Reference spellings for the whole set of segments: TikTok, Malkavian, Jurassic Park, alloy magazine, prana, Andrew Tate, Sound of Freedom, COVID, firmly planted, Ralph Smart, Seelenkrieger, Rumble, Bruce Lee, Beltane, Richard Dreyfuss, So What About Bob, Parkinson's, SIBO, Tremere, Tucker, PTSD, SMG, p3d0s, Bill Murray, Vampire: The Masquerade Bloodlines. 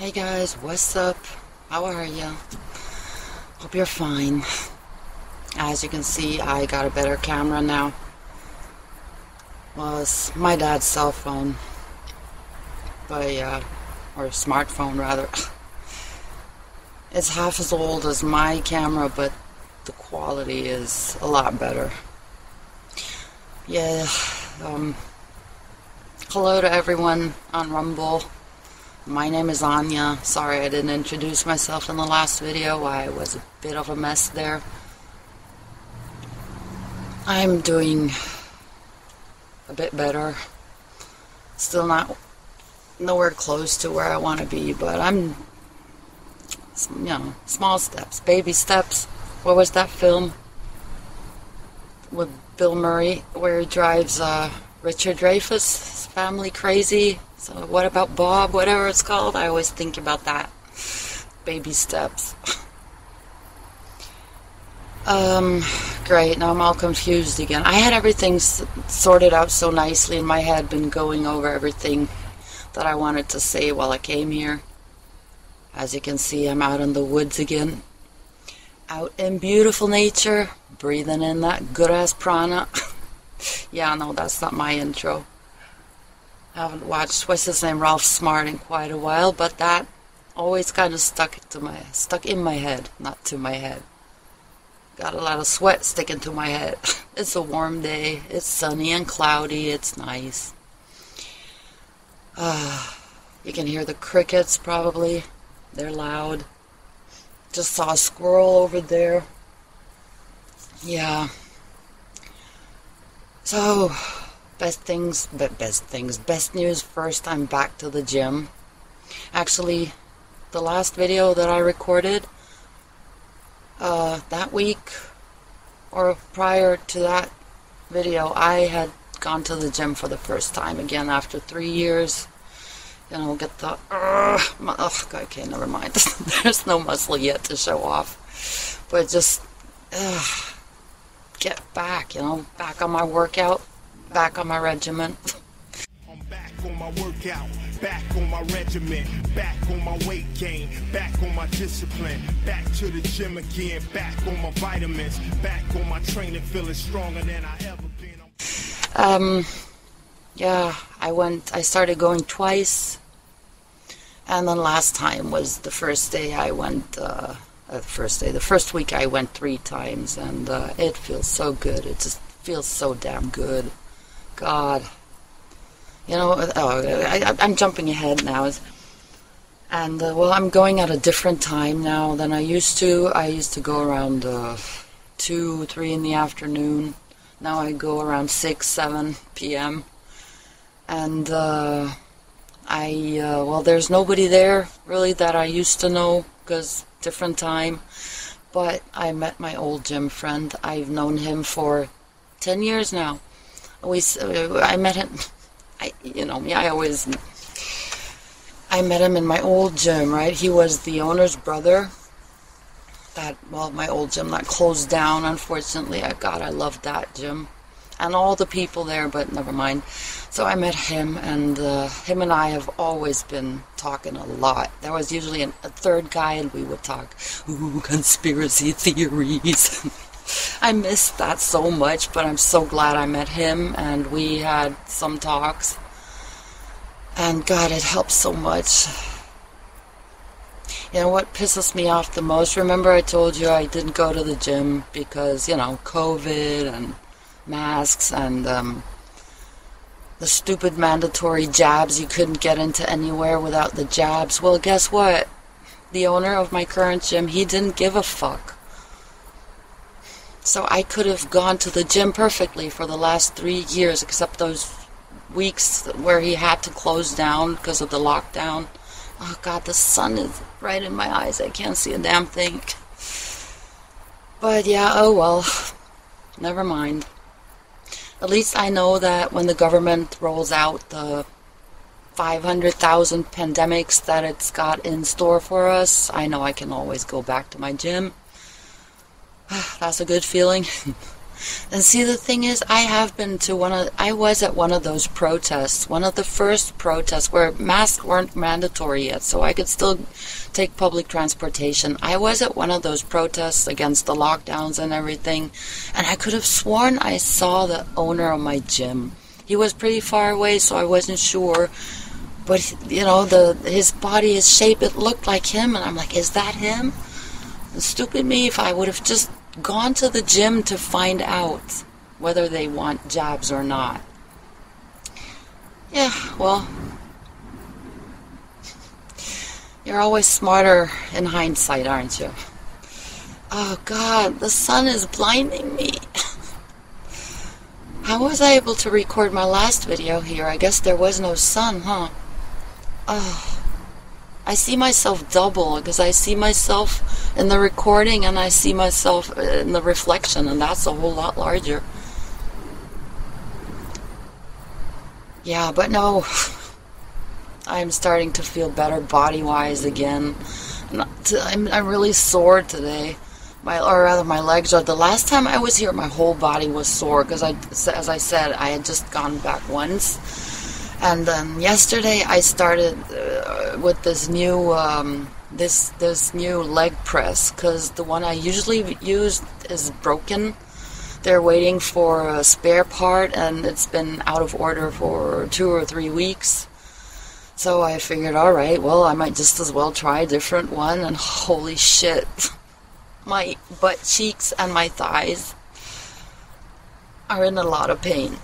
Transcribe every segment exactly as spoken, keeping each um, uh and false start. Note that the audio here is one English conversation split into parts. Hey guys, what's up? How are ya? Hope you're fine. As you can see, I got a better camera now. Was my dad's cell phone, but yeah, or smartphone rather. It's half as old as my camera, but the quality is a lot better. Yeah, um, hello to everyone on Rumble. My name is Anya. Sorry I didn't introduce myself in the last video. I was a bit of a mess there. I'm doing a bit better. Still not nowhere close to where I want to be, but I'm, you know, small steps, baby steps. What was that film with Bill Murray where he drives uh, Richard Dreyfuss' family crazy? So What About Bob, whatever it's called. I always think about that. Baby steps. um, great, now I'm all confused again. I had everything s sorted out so nicely in my head, been going over everything that I wanted to say while I came here. As you can see, I'm out in the woods again. Out in beautiful nature, breathing in that good-ass prana. Yeah, no, that's not my intro. I haven't watched what's his name Ralph Smart in quite a while, but that always kind of stuck to my stuck in my head, not to my head. Got a lot of sweat sticking to my head. It's a warm day. It's sunny and cloudy. It's nice. Uh, you can hear the crickets probably. They're loud. Just saw a squirrel over there. Yeah. So. Best things, but best things, best news first, I'm back to the gym. Actually, the last video that I recorded uh, that week, or prior to that video, I had gone to the gym for the first time again after three years. And I'll get the, uh, my, oh, okay, never mind. There's no muscle yet to show off. But just uh, get back, you know, back on my workout. Back on my regiment. I'm back on my workout, back on my regiment, back on my weight gain, back on my discipline, back to the gym again, back on my vitamins, back on my training, feeling stronger than I ever been. Um, yeah, I went, I started going twice, and then last time was the first day I went, uh, uh the first day, the first week I went three times, and uh, it feels so good, it just feels so damn good. God, you know, oh, I, I'm jumping ahead now, and uh, well, I'm going at a different time now than I used to. I used to go around uh, two, three in the afternoon. Now I go around six, seven p.m. And uh, I, uh, well, there's nobody there really that I used to know because different time. But I met my old gym friend. I've known him for ten years now. We, I met him, I, you know me, I always, I met him in my old gym, right? He was the owner's brother, that, well, my old gym that closed down, unfortunately. I, God, I loved that gym, and all the people there, but never mind. So I met him, and uh, him and I have always been talking a lot. There was usually an, a third guy, and we would talk, ooh, conspiracy theories. I missed that so much, but I'm so glad I met him, and we had some talks, and God, it helped so much. You know what pisses me off the most? Remember I told you I didn't go to the gym because, you know, COVID and masks and um, the stupid mandatory jabs. You couldn't get into anywhere without the jabs. Well, guess what? The owner of my current gym, he didn't give a fuck. So I could have gone to the gym perfectly for the last three years, except those weeks where he had to close down because of the lockdown. Oh God, the sun is right in my eyes. I can't see a damn thing. But yeah, oh well. Never mind. At least I know that when the government rolls out the five hundred thousand pandemics that it's got in store for us, I know I can always go back to my gym. That's a good feeling. And see, the thing is, I have been to one of, I was at one of those protests, one of the first protests where masks weren't mandatory yet, so I could still take public transportation. I was at one of those protests against the lockdowns and everything, and I could have sworn I saw the owner of my gym. He was pretty far away, so I wasn't sure. But, you know, the his body, his shape, it looked like him, and I'm like, is that him? And stupid me if I would have just gone to the gym to find out whether they want jabs or not. Yeah, well, you're always smarter in hindsight, aren't you? Oh God, the sun is blinding me. How was I able to record my last video here? I guess there was no sun, huh? Oh, I see myself double, because I see myself in the recording and I see myself in the reflection, and that's a whole lot larger. Yeah, but no, I'm starting to feel better body-wise again. I'm, I'm really sore today. My, or rather my legs are. The last time I was here, my whole body was sore, because I, as I said, I had just gone back once. And then yesterday I started uh, with this new um, this this new leg press, because the one I usually use is broken. They're waiting for a spare part, and it's been out of order for two or three weeks. So I figured, all right, well, I might just as well try a different one. And holy shit, my butt cheeks and my thighs are in a lot of pain.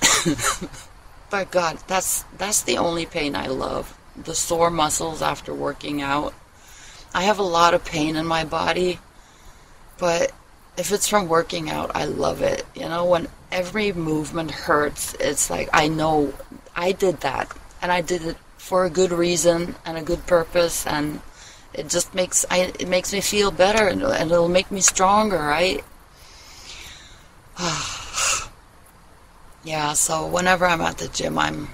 But God, that's that's the only pain I love. The sore muscles after working out. I have a lot of pain in my body, but if it's from working out, I love it. You know, when every movement hurts, it's like, I know I did that, and I did it for a good reason and a good purpose, and it just makes I it makes me feel better, and, and it'll make me stronger, right? Yeah, so whenever I'm at the gym, I'm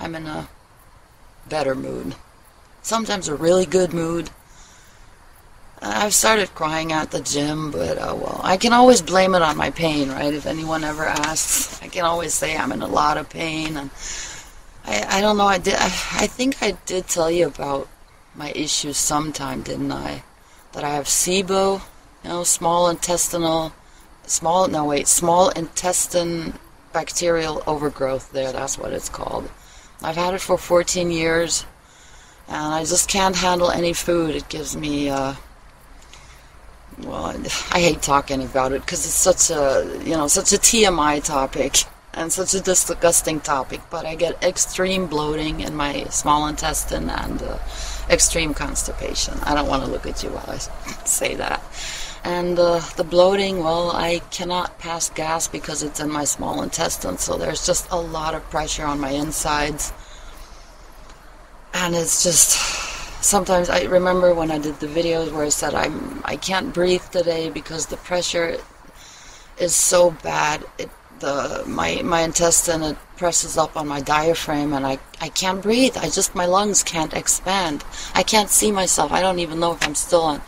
I'm in a better mood. Sometimes a really good mood. I've started crying at the gym, but oh well. I can always blame it on my pain, right? If anyone ever asks, I can always say I'm in a lot of pain. And I I don't know, I did I, I think I did tell you about my issues sometime, didn't I? That I have SIBO, you know, small intestinal, small no wait, small intestine bacterial overgrowth there, that's what it's called. I've had it for fourteen years, and I just can't handle any food. It gives me, uh, well, I hate talking about it, because it's such a, you know, such a T M I topic, and such a disgusting topic, but I get extreme bloating in my small intestine, and uh, extreme constipation. I don't want to look at you while I say that. And uh, the bloating, well, I cannot pass gas because it's in my small intestine, so there's just a lot of pressure on my insides. And it's just, sometimes I remember when I did the videos where I said I'm, I can't breathe today because the pressure is so bad. It, the my my intestine, it presses up on my diaphragm, and I, I can't breathe. I just, my lungs can't expand. I can't see myself. I don't even know if I'm still on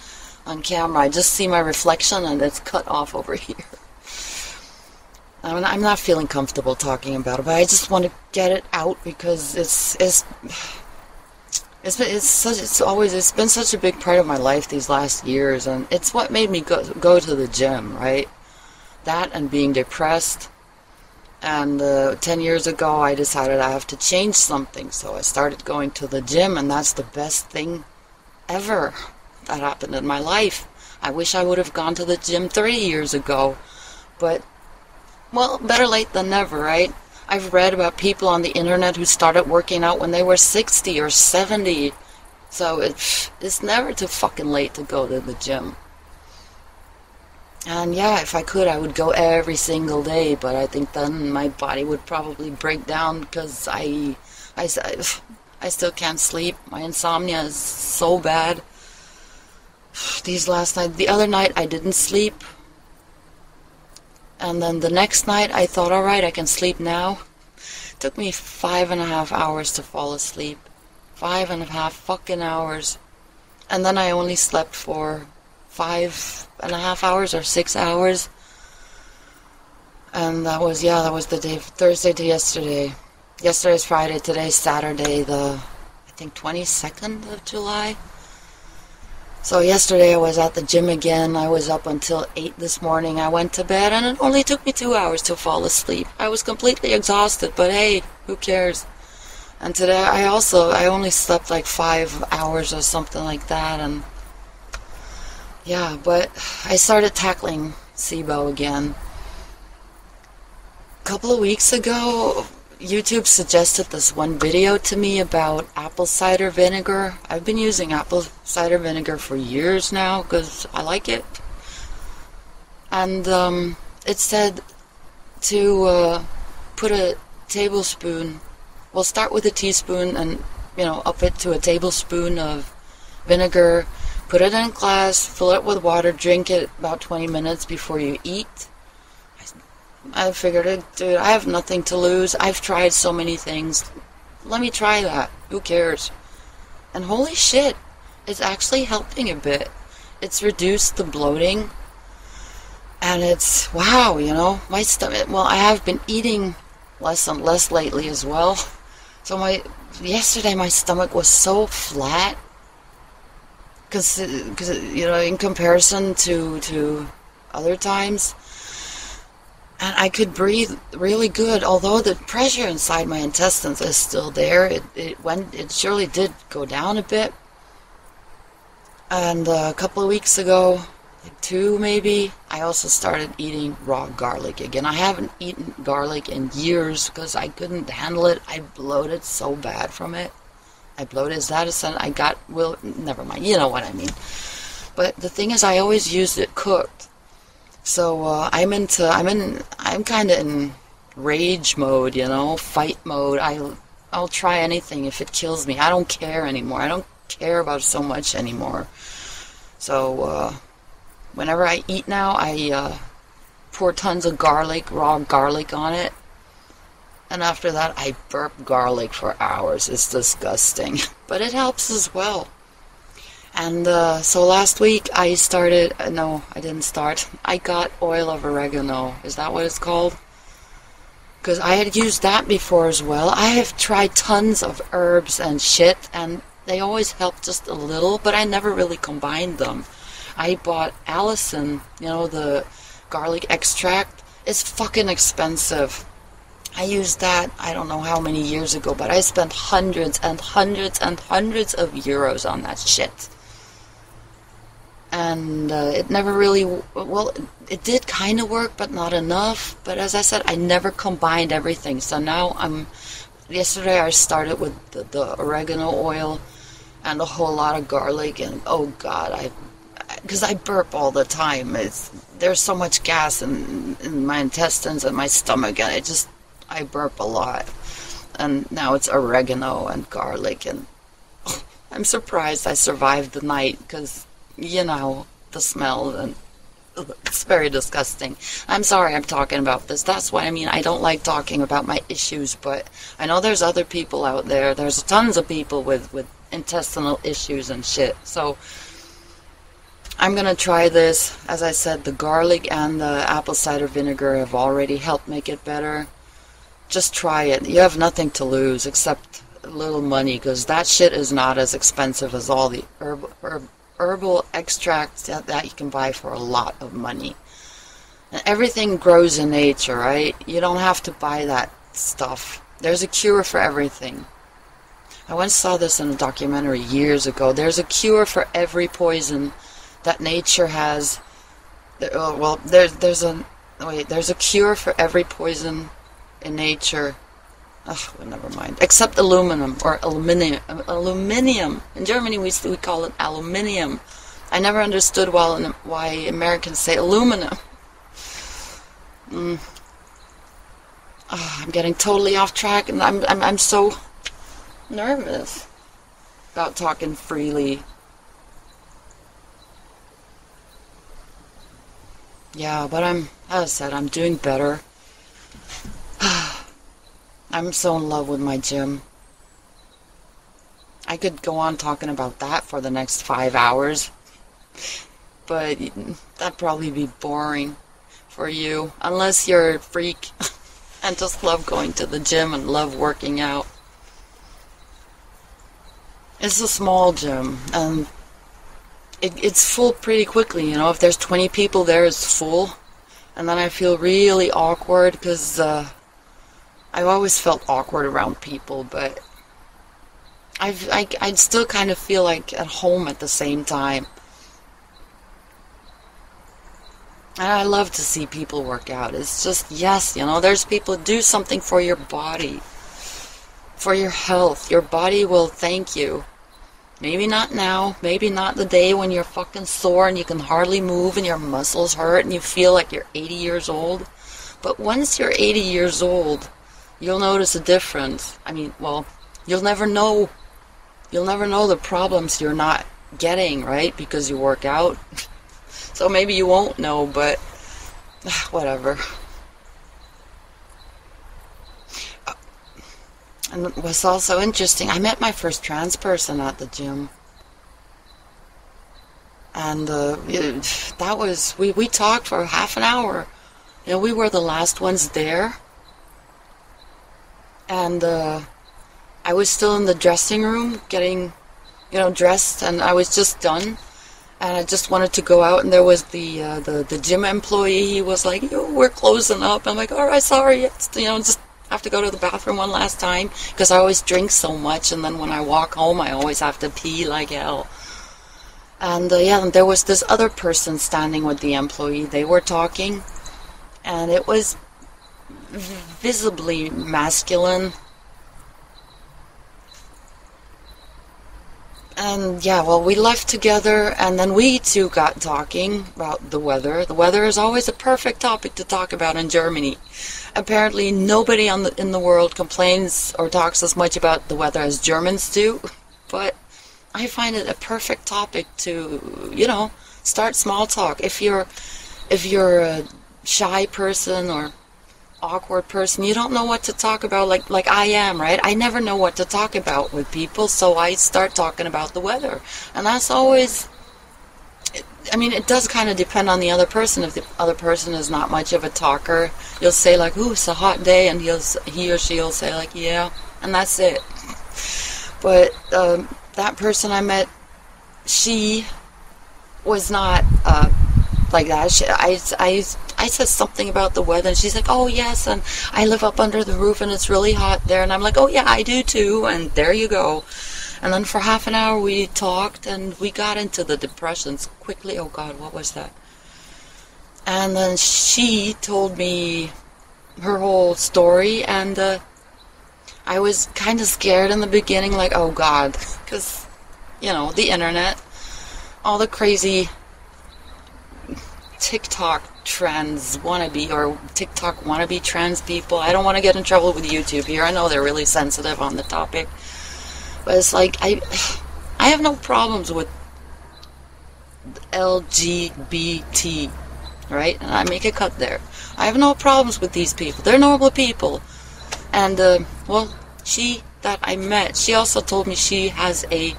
on camera. I just see my reflection, and it's cut off over here. I mean, I'm not feeling comfortable talking about it, but I just want to get it out, because it's it's it's been, it's, such, it's always it's been such a big part of my life these last years, and it's what made me go go to the gym, right? That and being depressed. And uh, ten years ago, I decided I have to change something, so I started going to the gym, and that's the best thing ever that happened in my life. I wish I would have gone to the gym thirty years ago, but, well, better late than never, right? I've read about people on the internet who started working out when they were sixty or seventy, so it's, it's never too fucking late to go to the gym. And yeah, if I could, I would go every single day, but I think then my body would probably break down, because I, I, I still can't sleep. My insomnia is so bad. These last night, the other night I didn't sleep, and then the next night I thought, alright, I can sleep now. It took me five and a half hours to fall asleep. Five and a half fucking hours. And then I only slept for five and a half hours or six hours. And that was, yeah, that was the day, Thursday to yesterday. Yesterday's Friday, today's Saturday, the, I think, twenty-second of July. So yesterday I was at the gym again. I was up until eight this morning. I went to bed and it only took me two hours to fall asleep. I was completely exhausted, but hey, who cares? And today I also, I only slept like five hours or something like that. And yeah, but I started tackling SIBO again. A couple of weeks ago, YouTube suggested this one video to me about apple cider vinegar. I've been using apple cider vinegar for years now because I like it. And um, it said to uh, put a tablespoon, well, start with a teaspoon and, you know, up it to a tablespoon of vinegar. Put it in a glass, fill it with water, drink it about twenty minutes before you eat. I figured, it, dude, I have nothing to lose. I've tried so many things. Let me try that. Who cares? And holy shit, it's actually helping a bit. It's reduced the bloating. And it's, wow, you know, my stomach, well, I have been eating less and less lately as well. So my, yesterday my stomach was so flat. Because, you know, in comparison to, to other times. And I could breathe really good, although the pressure inside my intestines is still there. It it went, it surely did go down a bit. And uh, a couple of weeks ago, like two maybe, I also started eating raw garlic again. I haven't eaten garlic in years because I couldn't handle it. I bloated so bad from it. I bloated. Is that a sentence? I got, well, never mind. You know what I mean. But the thing is, I always used it cooked. So uh, I'm into, I'm in, I'm kind of in rage mode, you know, fight mode. I, I'll try anything if it kills me. I don't care anymore. I don't care about so much anymore. So uh, whenever I eat now, I uh, pour tons of garlic, raw garlic on it. And after that, I burp garlic for hours. It's disgusting. But it helps as well. And uh, so last week I started, uh, no, I didn't start, I got oil of oregano, is that what it's called? Because I had used that before as well. I have tried tons of herbs and shit, and they always help just a little, but I never really combined them. I bought Allison, you know, the garlic extract. It's fucking expensive. I used that, I don't know how many years ago, but I spent hundreds and hundreds and hundreds of euros on that shit. And uh, it never really, well, it did kind of work, but not enough. But as I said, I never combined everything. So now I'm, yesterday I started with the, the oregano oil and a whole lot of garlic. And oh God, I, because I burp all the time. It's, there's so much gas in, in my intestines and my stomach, and it just, I burp a lot. And now it's oregano and garlic. And oh, I'm surprised I survived the night because, you know, the smell, and it's very disgusting. I'm sorry I'm talking about this. That's what I mean. I don't like talking about my issues, but I know there's other people out there. There's tons of people with, with intestinal issues and shit. So I'm going to try this. As I said, the garlic and the apple cider vinegar have already helped make it better. Just try it. You have nothing to lose except a little money, because that shit is not as expensive as all the herb, herb, herbal extracts that, that you can buy for a lot of money. And everything grows in nature, right? You don't have to buy that stuff. There's a cure for everything. I once saw this in a documentary years ago. There's a cure for every poison that nature has. Well, there's, there's, a, wait, there's a cure for every poison in nature. Oh, well, never mind. Except aluminum or aluminium. Aluminium. In Germany, we we call it aluminium. I never understood why why Americans say aluminum. Mm. Oh, I'm getting totally off track, and I'm I'm I'm so nervous about talking freely. Yeah, but I'm, as I said, I'm doing better. I'm so in love with my gym. I could go on talking about that for the next five hours, but that'd probably be boring. for you, unless you're a freak and just love going to the gym and love working out. It's a small gym, and it, it's full pretty quickly, you know. If there's twenty people there, it's full. And then I feel really awkward, because uh, I've always felt awkward around people, but I've, I, I still kind of feel like at home at the same time. And I love to see people work out. It's just, yes, you know, there's people, do something for your body, for your health. Your body will thank you. Maybe not now, maybe not the day when you're fucking sore and you can hardly move and your muscles hurt and you feel like you're eighty years old. But once you're eighty years old, you'll notice a difference. I mean, well, you'll never know. You'll never know the problems you're not getting, right? Because you work out. So maybe you won't know, but whatever. And what's also interesting, I met my first trans person at the gym. And uh, it, that was, we, we talked for half an hour. You know, we were the last ones there. And uh, I was still in the dressing room getting, you know, dressed, and I was just done. And I just wanted to go out, and there was the uh, the, the gym employee. He was like, "Yo, we're closing up." I'm like, "All right, sorry, it's, you know, just have to go to the bathroom one last time," because I always drink so much, and then when I walk home, I always have to pee like hell. And uh, yeah, and there was this other person standing with the employee. They were talking, and it was visibly masculine. And yeah, well, we left together, and then we too got talking about the weather. The weather is always a perfect topic to talk about in Germany. Apparently nobody on the, in the world complains or talks as much about the weather as Germans do, but I find it a perfect topic to, you know, start small talk. If you're, if you're a shy person or awkward person, you don't know what to talk about, like like I am, right? I never know what to talk about with people, so I start talking about the weather. And that's always, I mean, it does kind of depend on the other person. If the other person is not much of a talker, you'll say like, "Ooh, it's a hot day," and he'll, he or she will say like, "Yeah," and that's it. But um, that person I met, she was not uh, like that. She, I, I I said something about the weather, and she's like, "Oh, yes, and I live up under the roof, and it's really hot there." And I'm like, "Oh, yeah, I do too," and there you go. And then for half an hour we talked, and we got into the depressions quickly. Oh, God, what was that? And then she told me her whole story, and uh, I was kind of scared in the beginning, like, oh, God, because, you know, the internet, all the crazy TikTok trans wannabe or TikTok wannabe trans people. I don't want to get in trouble with YouTube here. I know they're really sensitive on the topic, but it's like I, I have no problems with L G B T, right? And I make a cut there. I have no problems with these people. They're normal people. And uh, well, she that I met, she also told me she has a,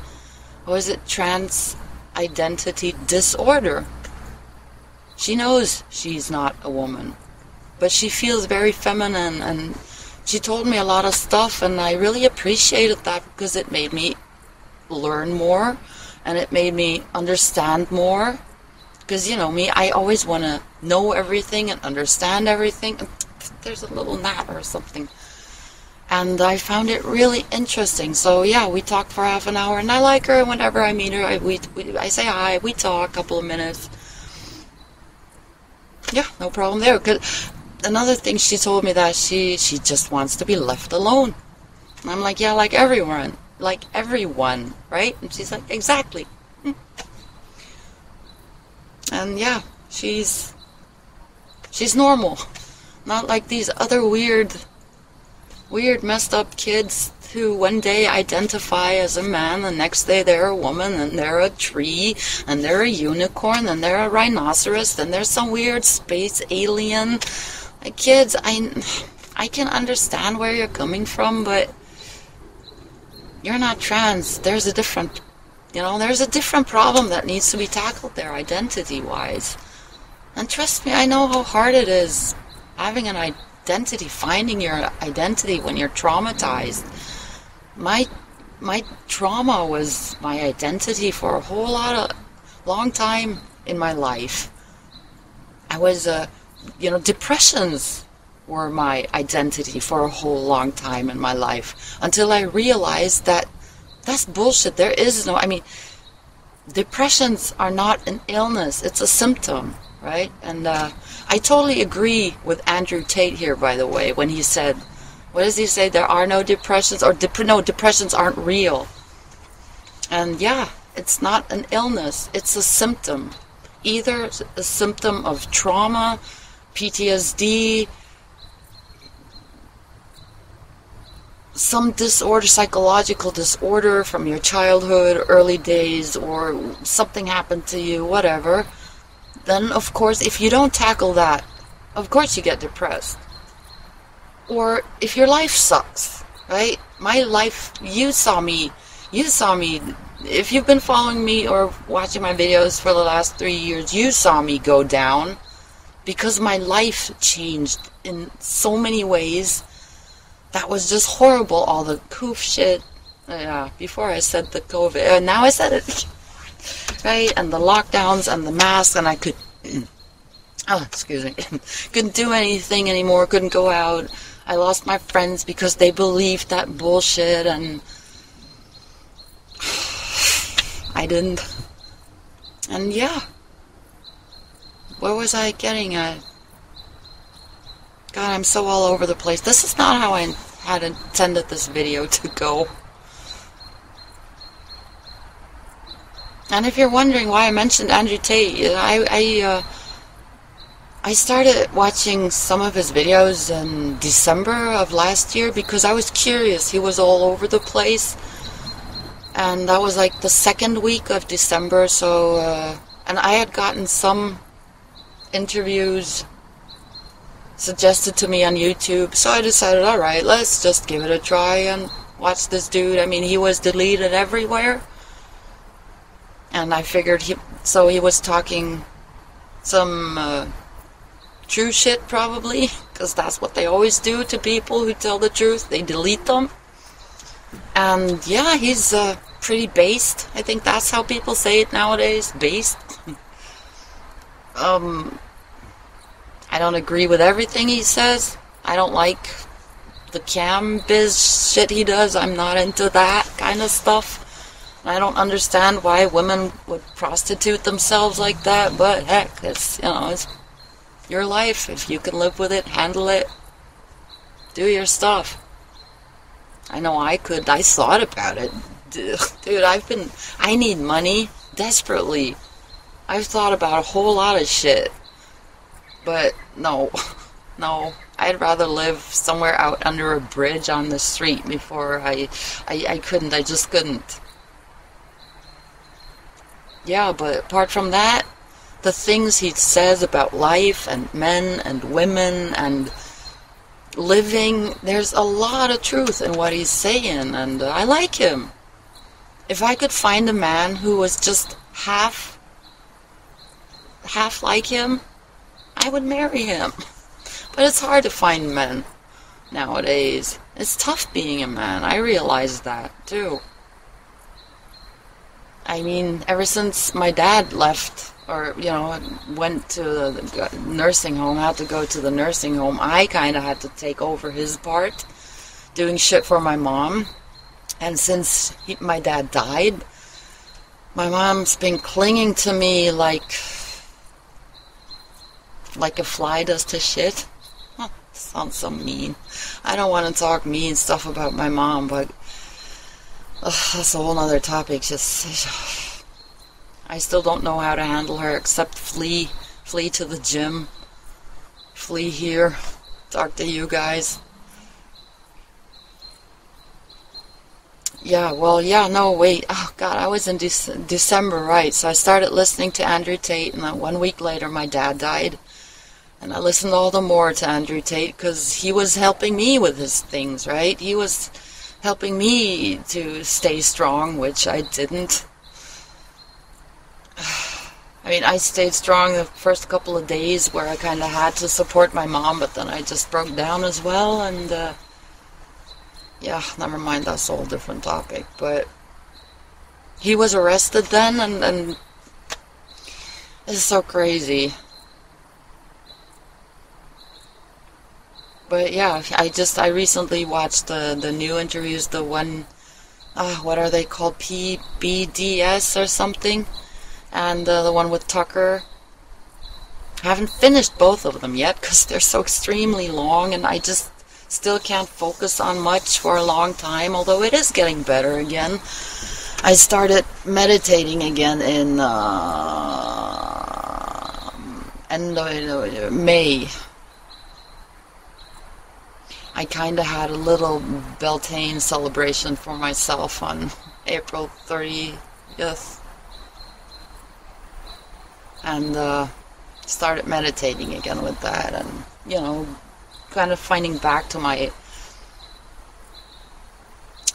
what is it, trans identity disorder. She knows she's not a woman, but she feels very feminine, and she told me a lot of stuff, and I really appreciated that because it made me learn more, and it made me understand more, because, you know me, I always want to know everything and understand everything. There's a little gnat or something. And I found it really interesting. So yeah, we talked for half an hour, and I like her, and whenever I meet her, I, we, we, I say hi, we talk a couple of minutes. Yeah, no problem there. Cause another thing she told me that she she just wants to be left alone. And I'm like, yeah, like everyone, like everyone, right? And she's like, exactly. And yeah, she's she's normal, not like these other weird, weird messed up kids who one day identify as a man, the next day they're a woman, and they're a tree, and they're a unicorn, and they're a rhinoceros, and there's some weird space alien. Like, kids, I, I can understand where you're coming from, but you're not trans. There's a different, you know, there's a different problem that needs to be tackled there, identity-wise. And trust me, I know how hard it is having an identity, finding your identity when you're traumatized. My my trauma was my identity for a whole lot of long time in my life. I was, uh, you know, depressions were my identity for a whole long time in my life until I realized that that's bullshit. There is no, I mean, depressions are not an illness. It's a symptom, right? And uh, I totally agree with Andrew Tate here, by the way, when he said, what does he say? There are no depressions, or dep no, depressions aren't real. And yeah, it's not an illness. It's a symptom. Either a symptom of trauma, P T S D, some disorder, psychological disorder from your childhood, early days, or something happened to you, whatever. Then, of course, if you don't tackle that, of course you get depressed. Or if your life sucks, right? My life, you saw me, you saw me. If you've been following me or watching my videos for the last three years, you saw me go down because my life changed in so many ways. That was just horrible, all the coof shit. Yeah, before I said the COVID, uh, now I said it. Right, and the lockdowns and the masks, and I could, oh, excuse me, couldn't do anything anymore, couldn't go out. I lost my friends because they believed that bullshit, and I didn't. And yeah, where was I getting at? God, I'm so all over the place. This is not how I had intended this video to go. And if you're wondering why I mentioned Andrew Tate, I I, uh, I started watching some of his videos in December of last year because I was curious. He was all over the place. And that was like the second week of December. So, uh, and I had gotten some interviews suggested to me on YouTube, so I decided, alright, let's just give it a try and watch this dude. I mean, he was deleted everywhere, and I figured he, so he was talking some uh, true shit probably, because that's what they always do to people who tell the truth, they delete them. And yeah, he's uh, pretty based. I think that's how people say it nowadays, based. um... I don't agree with everything he says. I don't like the cam biz shit he does. I'm not into that kind of stuff. I don't understand why women would prostitute themselves like that, but heck, it's, you know, it's your life. If you can live with it, handle it, do your stuff. I know I could. I thought about it. Dude, I've been, I need money desperately. I've thought about a whole lot of shit. But no, no, I'd rather live somewhere out under a bridge on the street before I, I, I couldn't, I just couldn't. Yeah, but apart from that, the things he says about life and men and women and living, there's a lot of truth in what he's saying, and I like him. If I could find a man who was just half, half like him, I would marry him. But it's hard to find men nowadays. It's tough being a man. I realize that too. I mean, ever since my dad left, or, you know, went to the nursing home, had to go to the nursing home, I kind of had to take over his part, doing shit for my mom. And since he, my dad died, my mom's been clinging to me like... like a fly does to shit. Huh, sounds so mean. I don't want to talk mean stuff about my mom, but ugh, that's a whole nother topic. Just, I still don't know how to handle her except flee, flee to the gym, flee here, talk to you guys. Yeah, well, yeah, no, wait. Oh, God, I was in De December, right? So I started listening to Andrew Tate, and then one week later, my dad died. And I listened all the more to Andrew Tate because he was helping me with his things, right? He was helping me to stay strong, which I didn't. I mean, I stayed strong the first couple of days where I kind of had to support my mom, but then I just broke down as well, and uh, yeah, never mind, that's a whole different topic. But he was arrested then, and, and it's so crazy. But yeah, I just, I recently watched the, the new interviews, the one, uh, what are they called, P B D S or something, and uh, the one with Tucker. I haven't finished both of them yet, because they're so extremely long, and I just still can't focus on much for a long time, although it is getting better again. I started meditating again in uh, end of May. I kind of had a little Beltane celebration for myself on April thirtieth, and uh, started meditating again with that, and you know, kind of finding back to my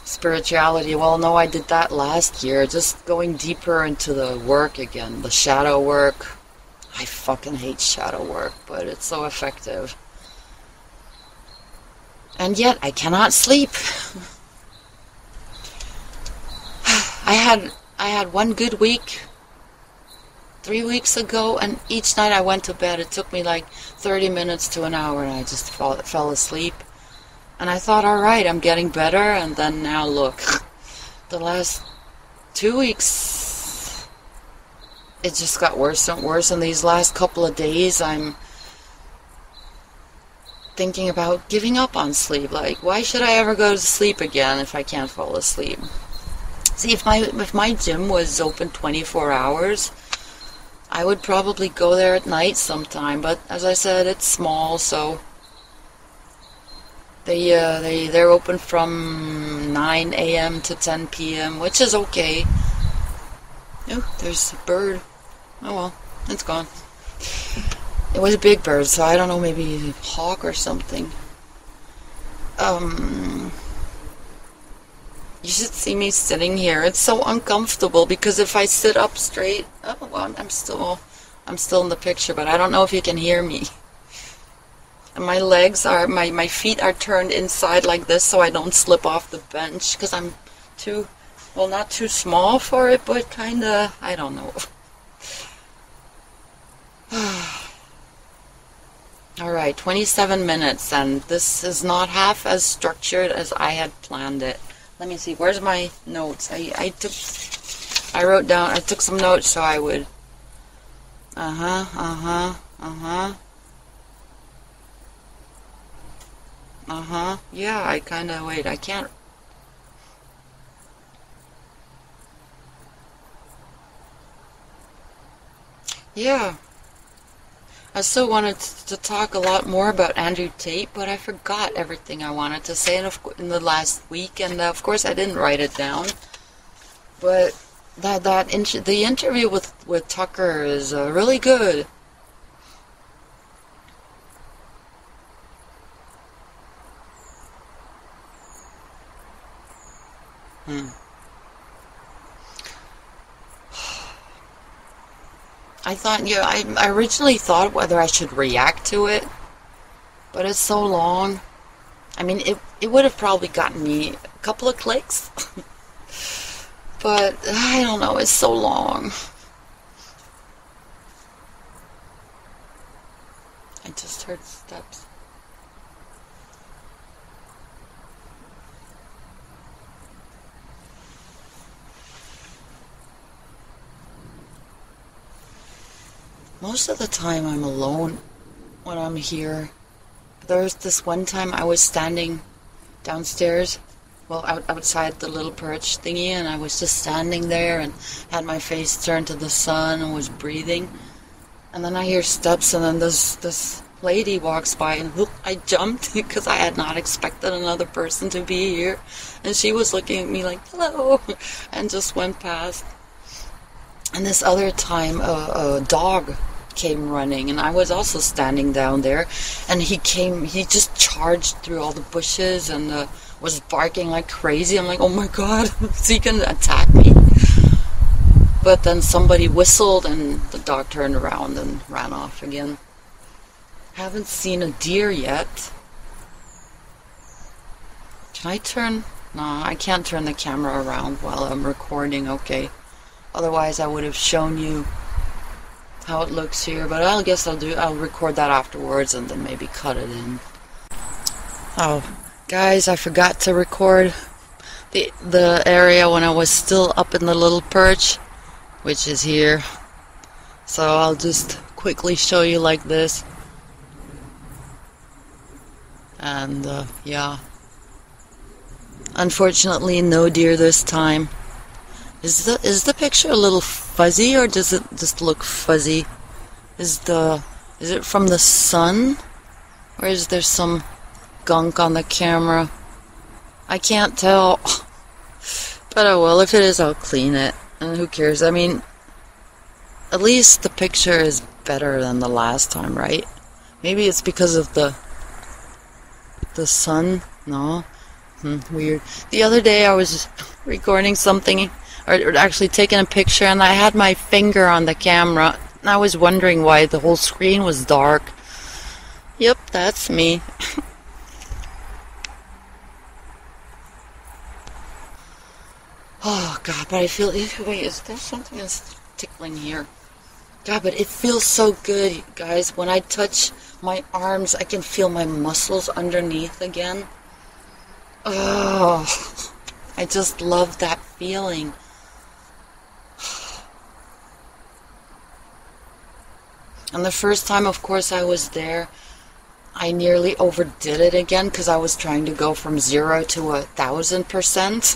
spirituality. Well, no, I did that last year, just going deeper into the work again, the shadow work. I fucking hate shadow work, but it's so effective. And yet, I cannot sleep. I had I had one good week three weeks ago, and each night I went to bed, it took me like thirty minutes to an hour, and I just fall, fell asleep. And I thought, alright, I'm getting better, and then now look. The last two weeks, it just got worse and worse, and these last couple of days, I'm thinking about giving up on sleep. Like, why should I ever go to sleep again if I can't fall asleep? See, if my if my gym was open twenty-four hours, I would probably go there at night sometime, but as I said, it's small, so they uh, they they're open from nine A M to ten P M, which is okay. Oh, there's a bird. Oh well, it's gone. It was a big bird, so I don't know, maybe a hawk or something. Um, you should see me sitting here. It's so uncomfortable because if I sit up straight, oh well, I'm still, I'm still in the picture, but I don't know if you can hear me. And my legs are, my my feet are turned inside like this, so I don't slip off the bench because I'm too, well, not too small for it, but kind of, I don't know. Alright, twenty-seven minutes, and this is not half as structured as I had planned it. Let me see, where's my notes? I, I took, I wrote down, I took some notes so I would, uh-huh, uh-huh, uh-huh, uh-huh, yeah, I kinda, wait, I can't, yeah. I still wanted to talk a lot more about Andrew Tate, but I forgot everything I wanted to say in, of, in the last week, and uh, of course I didn't write it down. But that that in the interview with with Tucker is uh, really good. Hmm. I thought, yeah, I, I originally thought whether I should react to it, but it's so long. I mean, it, it would have probably gotten me a couple of clicks, but I don't know, it's so long. I just heard steps. Most of the time I'm alone when I'm here. There was this one time I was standing downstairs, well, out, outside the little perch thingy, and I was just standing there and had my face turned to the sun and was breathing. And then I hear steps, and then this, this lady walks by, and whoop, I jumped because I had not expected another person to be here. And she was looking at me like, hello, and just went past. And this other time a, a dog came running, and I was also standing down there, and he came, he just charged through all the bushes and uh, was barking like crazy. I'm like, oh my god, is he gonna attack me? But then somebody whistled and the dog turned around and ran off again. Haven't seen a deer yet. Can I turn? No, I can't turn the camera around while I'm recording, okay. Otherwise I would have shown you how it looks here, but I guess I'll do, I'll record that afterwards and then maybe cut it in. Oh, guys, I forgot to record the, the area when I was still up in the little perch, which is here. So I'll just quickly show you like this. And, uh, yeah. Unfortunately, no deer this time. Is the is the picture a little fuzzy, or does it just look fuzzy? Is the is it from the sun, or is there some gunk on the camera? I can't tell. But oh well, if it is, I'll clean it. And who cares? I mean, at least the picture is better than the last time, right? Maybe it's because of the the sun. No, hmm, weird. The other day I was recording something, or actually taking a picture, and I had my finger on the camera, and I was wondering why the whole screen was dark. Yep, that's me. Oh god, but I feel, wait, is there something that's tickling here? God, but it feels so good, guys. When I touch my arms, I can feel my muscles underneath again. Oh, I just love that feeling. And the first time, of course, I was there, I nearly overdid it again because I was trying to go from zero to a thousand percent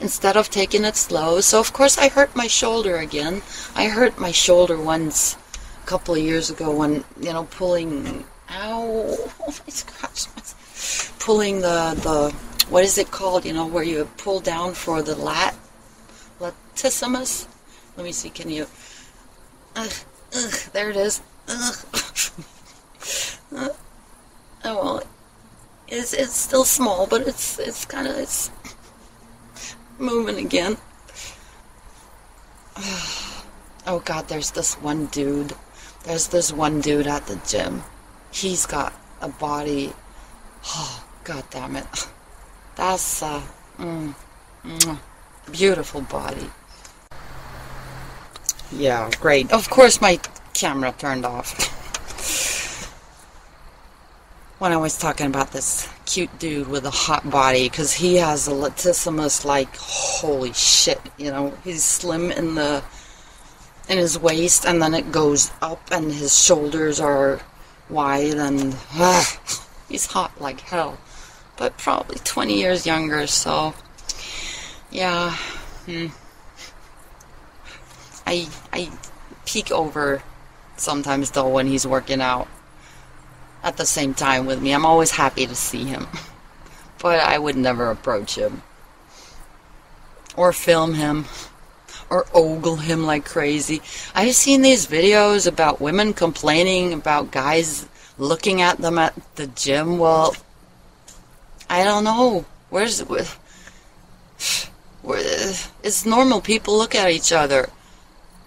instead of taking it slow. So, of course, I hurt my shoulder again. I hurt my shoulder once a couple of years ago when, you know, pulling... Ow! Oh, I scratched myself. Pulling the... the what is it called, you know, where you pull down for the lat... latissimus? Let me see, can you... Ugh, ugh, there it is. Ugh. uh, oh, well, it's, it's still small, but it's, it's kind of, it's moving again. Oh, God, there's this one dude. There's this one dude at the gym. He's got a body... Oh, God damn it. That's a mm, mm, beautiful body. Yeah, great. Of course my camera turned off when I was talking about this cute dude with a hot body, because he has a latissimus like holy shit, you know. He's slim in the in his waist, and then it goes up, and his shoulders are wide, and uh, he's hot like hell. But probably twenty years younger, so yeah. Hmm. I I peek over sometimes though when he's working out at the same time with me. I'm always happy to see him, but I would never approach him or film him or ogle him like crazy. I've seen these videos about women complaining about guys looking at them at the gym. Well, I don't know. Where's where? It's normal. People look at each other,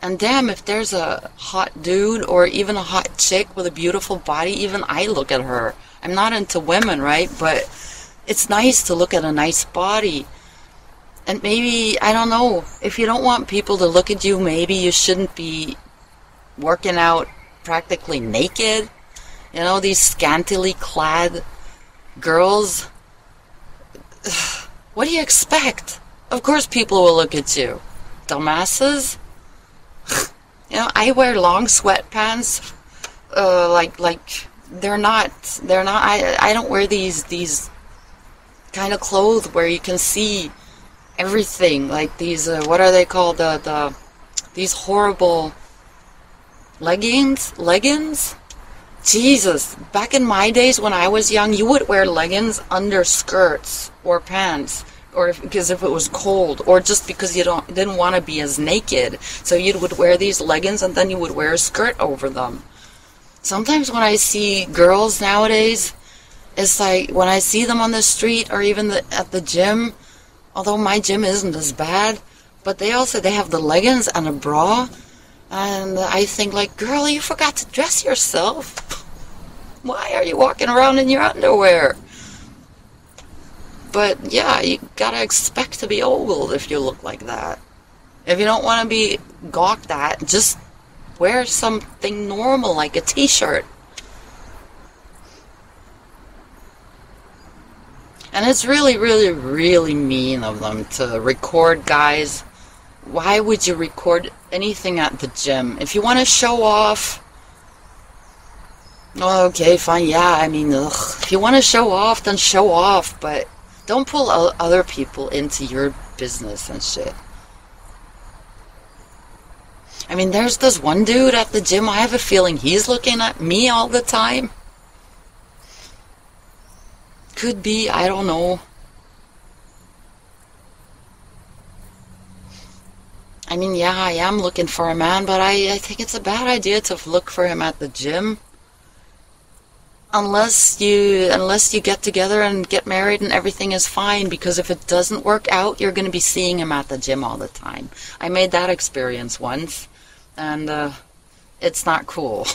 and damn, if there's a hot dude or even a hot chick with a beautiful body, even I look at her. I'm not into women, right? But it's nice to look at a nice body. And maybe, I don't know, if you don't want people to look at you, maybe you shouldn't be working out practically naked. You know, these scantily clad girls. What do you expect? Of course people will look at you. Dumbasses. You know, I wear long sweatpants. Uh, like, like, they're not, they're not, I, I don't wear these, these kind of clothes where you can see everything. Like these, uh, what are they called? The, the, these horrible leggings? Leggings? Jesus, back in my days when I was young, you would wear leggings under skirts or pants, or if, because if it was cold, or just because you don't didn't want to be as naked, so you would wear these leggings and then you would wear a skirt over them. Sometimes when I see girls nowadays, it's like when I see them on the street or even the, at the gym, although my gym isn't as bad, But they also, they have the leggings and a bra. And I think, like, girl, you forgot to dress yourself. Why are you walking around in your underwear? But, yeah, you gotta expect to be ogled if you look like that. If you don't want to be gawked at, just wear something normal, like a t-shirt. And it's really, really, really mean of them to record guys. Why would you record anything at the gym? If you want to show off, okay, fine, yeah, I mean, ugh. If you want to show off, then show off, but don't pull other people into your business and shit. I mean, there's this one dude at the gym, I have a feeling he's looking at me all the time. Could be, I don't know. I mean, yeah, I am looking for a man, but I, I think it's a bad idea to look for him at the gym. Unless you, unless you get together and get married and everything is fine, because if it doesn't work out, you're going to be seeing him at the gym all the time. I made that experience once, and uh, it's not cool.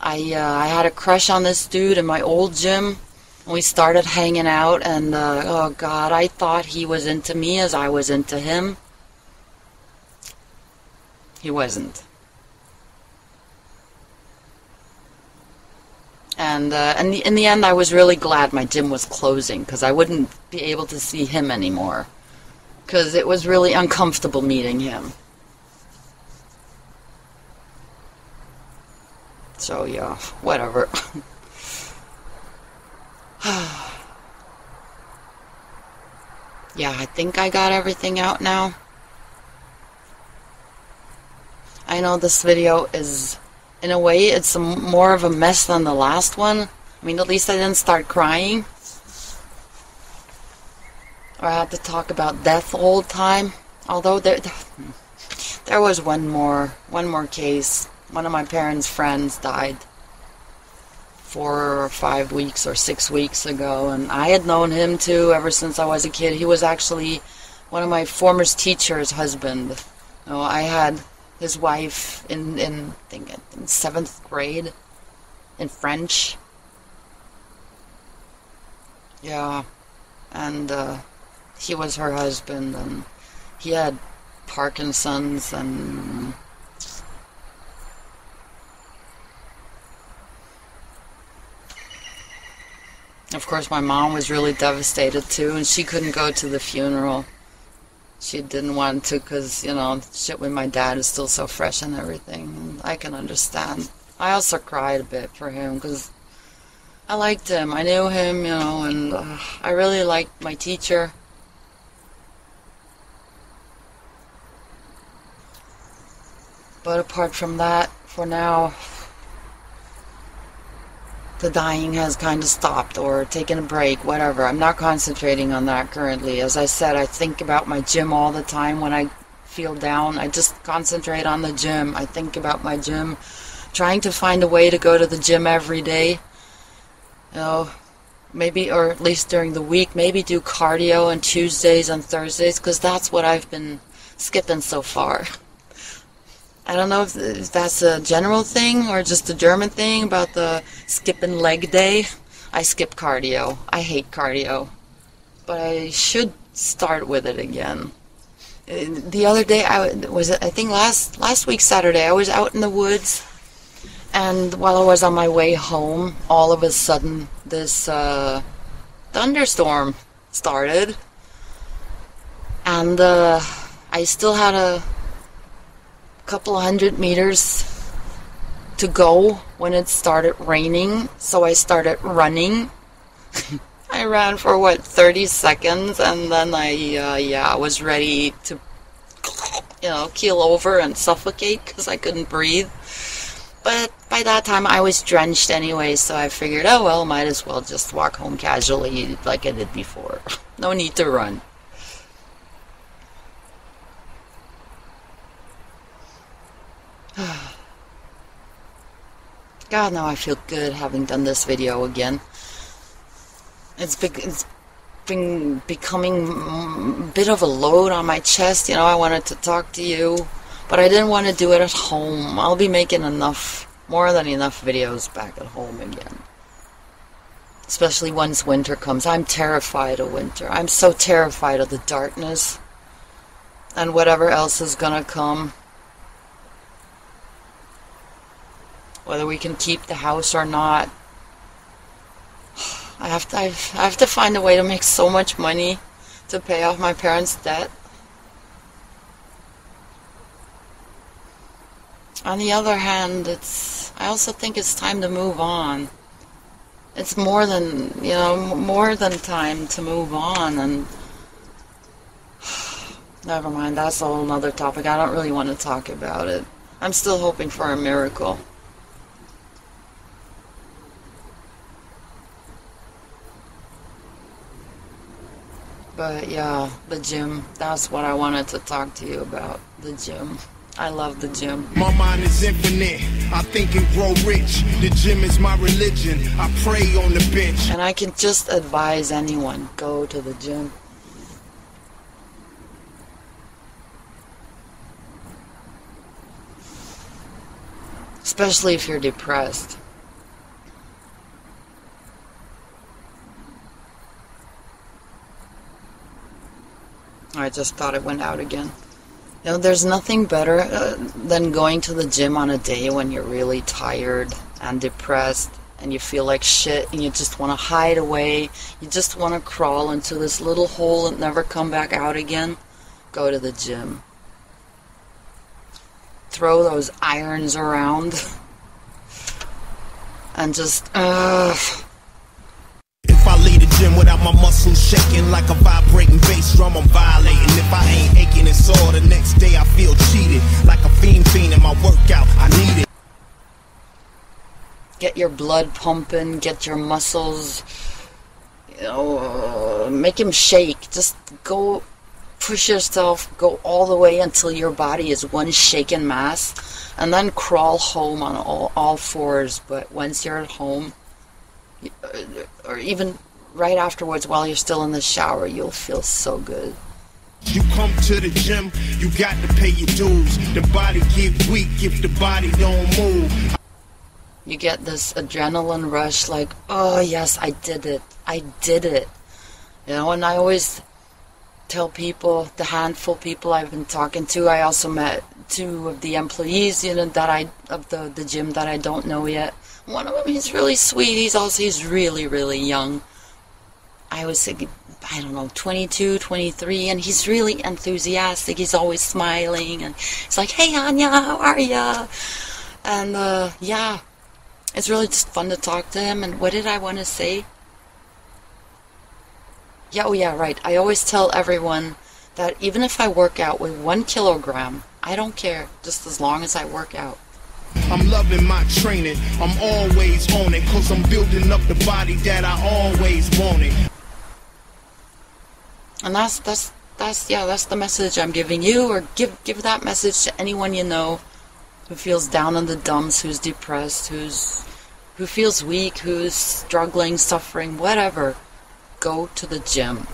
I, uh, I had a crush on this dude in my old gym, and we started hanging out, and uh, oh god, I thought he was into me as I was into him. He wasn't. And, uh, and in the end, I was really glad my gym was closing, because I wouldn't be able to see him anymore, because it was really uncomfortable meeting him. So, yeah, whatever. Yeah, I think I got everything out now. I know this video is, in a way, it's a, more of a mess than the last one. I mean, at least I didn't start crying. Or I had to talk about death the whole time. Although, there, there was one more, one more case. One of my parents' friends died four or five weeks or six weeks ago, and I had known him too ever since I was a kid. He was actually one of my former teacher's husband. You know, I had his wife in, in, I think, in seventh grade in French. Yeah, and uh, he was her husband, and he had Parkinson's and... Of course, my mom was really devastated too, and she couldn't go to the funeral. She didn't want to because, you know, shit with my dad is still so fresh and everything. And I can understand. I also cried a bit for him because I liked him. I knew him, you know, and uh, I really liked my teacher. But apart from that, for now... The dying has kind of stopped or taken a break, whatever. I'm not concentrating on that currently. As I said, I think about my gym all the time when I feel down. I just concentrate on the gym. I think about my gym, trying to find a way to go to the gym every day. You know, maybe, or at least during the week, maybe do cardio on Tuesdays and Thursdays, because that's what I've been skipping so far. I don't know if that's a general thing or just a German thing about the skipping leg day. I skip cardio. I hate cardio. But I should start with it again. The other day, I was, I think last, last week Saturday, I was out in the woods. And while I was on my way home, all of a sudden this uh, thunderstorm started. And uh, I still had a... couple hundred meters to go when it started raining, so I started running. I ran for what, thirty seconds, and then I uh, yeah I was ready to, you know, keel over and suffocate because I couldn't breathe. But by that time I was drenched anyway, so I figured, oh well, might as well just walk home casually like I did before. No need to run. God, now I feel good having done this video again. It's, big, it's been becoming a bit of a load on my chest. You know, I wanted to talk to you, but I didn't want to do it at home. I'll be making enough, more than enough videos back at home again. Especially once winter comes. I'm terrified of winter. I'm so terrified of the darkness and whatever else is gonna come. Whether we can keep the house or not. I have to, I have to find a way to make so much money to pay off my parents' debt. On the other hand, it's, I also think it's time to move on. It's more than, you know, more than time to move on, and never mind, that's a whole other topic. I don't really want to talk about it. I'm still hoping for a miracle. But yeah, the gym, that's what I wanted to talk to you about, the gym. I love the gym. My mind is infinite. I think and grow rich. The gym is my religion. I pray on the bench. And I can just advise anyone, go to the gym. Especially if you're depressed. I just thought it went out again. You know, there's nothing better uh, than going to the gym on a day when you're really tired and depressed and you feel like shit and you just want to hide away. You just want to crawl into this little hole and never come back out again. Go to the gym. Throw those irons around and just, uh, if I leave the gym without my muscles shaking like a vibrating bass drum, I'm violating. If I ain't aching, it's all the next day. I feel cheated like a fiend fiend in my workout. I need it. Get your blood pumping, get your muscles, you know, uh, make them shake. Just go push yourself, go all the way until your body is one shaken mass, and then crawl home on all, all fours. But once you're at home, or even right afterwards while you're still in the shower, you'll feel so good. You come to the gym, you got to pay your dues. The body get weak if the body don't move. You get this adrenaline rush like, oh yes, I did it, I did it. You know, and I always tell people, the handful of people I've been talking to, I also met two of the employees, you know, that I, of the, the gym that I don't know yet. One of them, he's really sweet. He's also, he's really, really young. I was, I don't know, twenty-two, twenty-three, and he's really enthusiastic. He's always smiling, and it's like, hey, Anya, how are ya? And, uh, yeah, it's really just fun to talk to him. And what did I want to say? Yeah, oh, yeah, right. I always tell everyone that even if I work out with one kilogram, I don't care, just as long as I work out. I'm loving my training, I'm always on it, cause I'm building up the body that I always wanted. And that's, that's, that's, yeah, that's the message I'm giving you, or give, give that message to anyone you know who feels down in the dumps, who's depressed, who's, who feels weak, who's struggling, suffering, whatever. Go to the gym.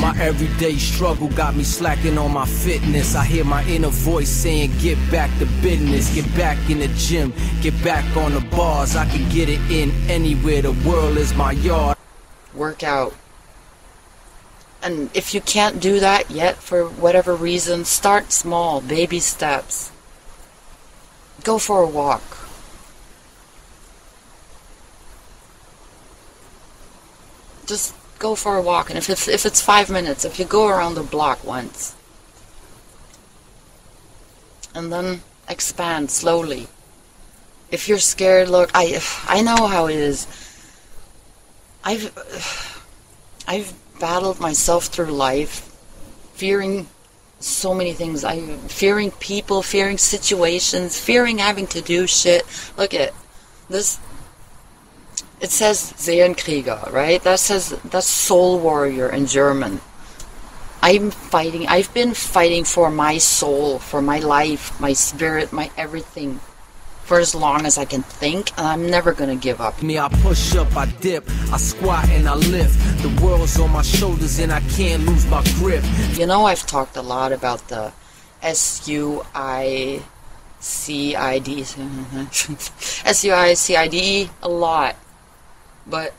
My everyday struggle got me slacking on my fitness. I hear my inner voice saying, get back to business. Get back in the gym, get back on the bars. I can get it in anywhere, the world is my yard. Work out. And if you can't do that yet for whatever reason, start small, baby steps. Go for a walk. Just go for a walk, and if it's, if it's five minutes, if you go around the block once, and then expand slowly. If you're scared, look, I I know how it is. I've I've battled myself through life, fearing so many things. I fearing people, fearing situations, fearing having to do shit. Look at this. It says Seelenkrieger, right? That says, that's soul warrior in German. I'm fighting, I've been fighting for my soul, for my life, my spirit, my everything. for as long as I can think, and I'm never gonna give up. Me, I push up, I dip, I squat and I lift. The world's on my shoulders and I can't lose my grip. You know, I've talked a lot about the S U I C I D, S U I C I D a lot, but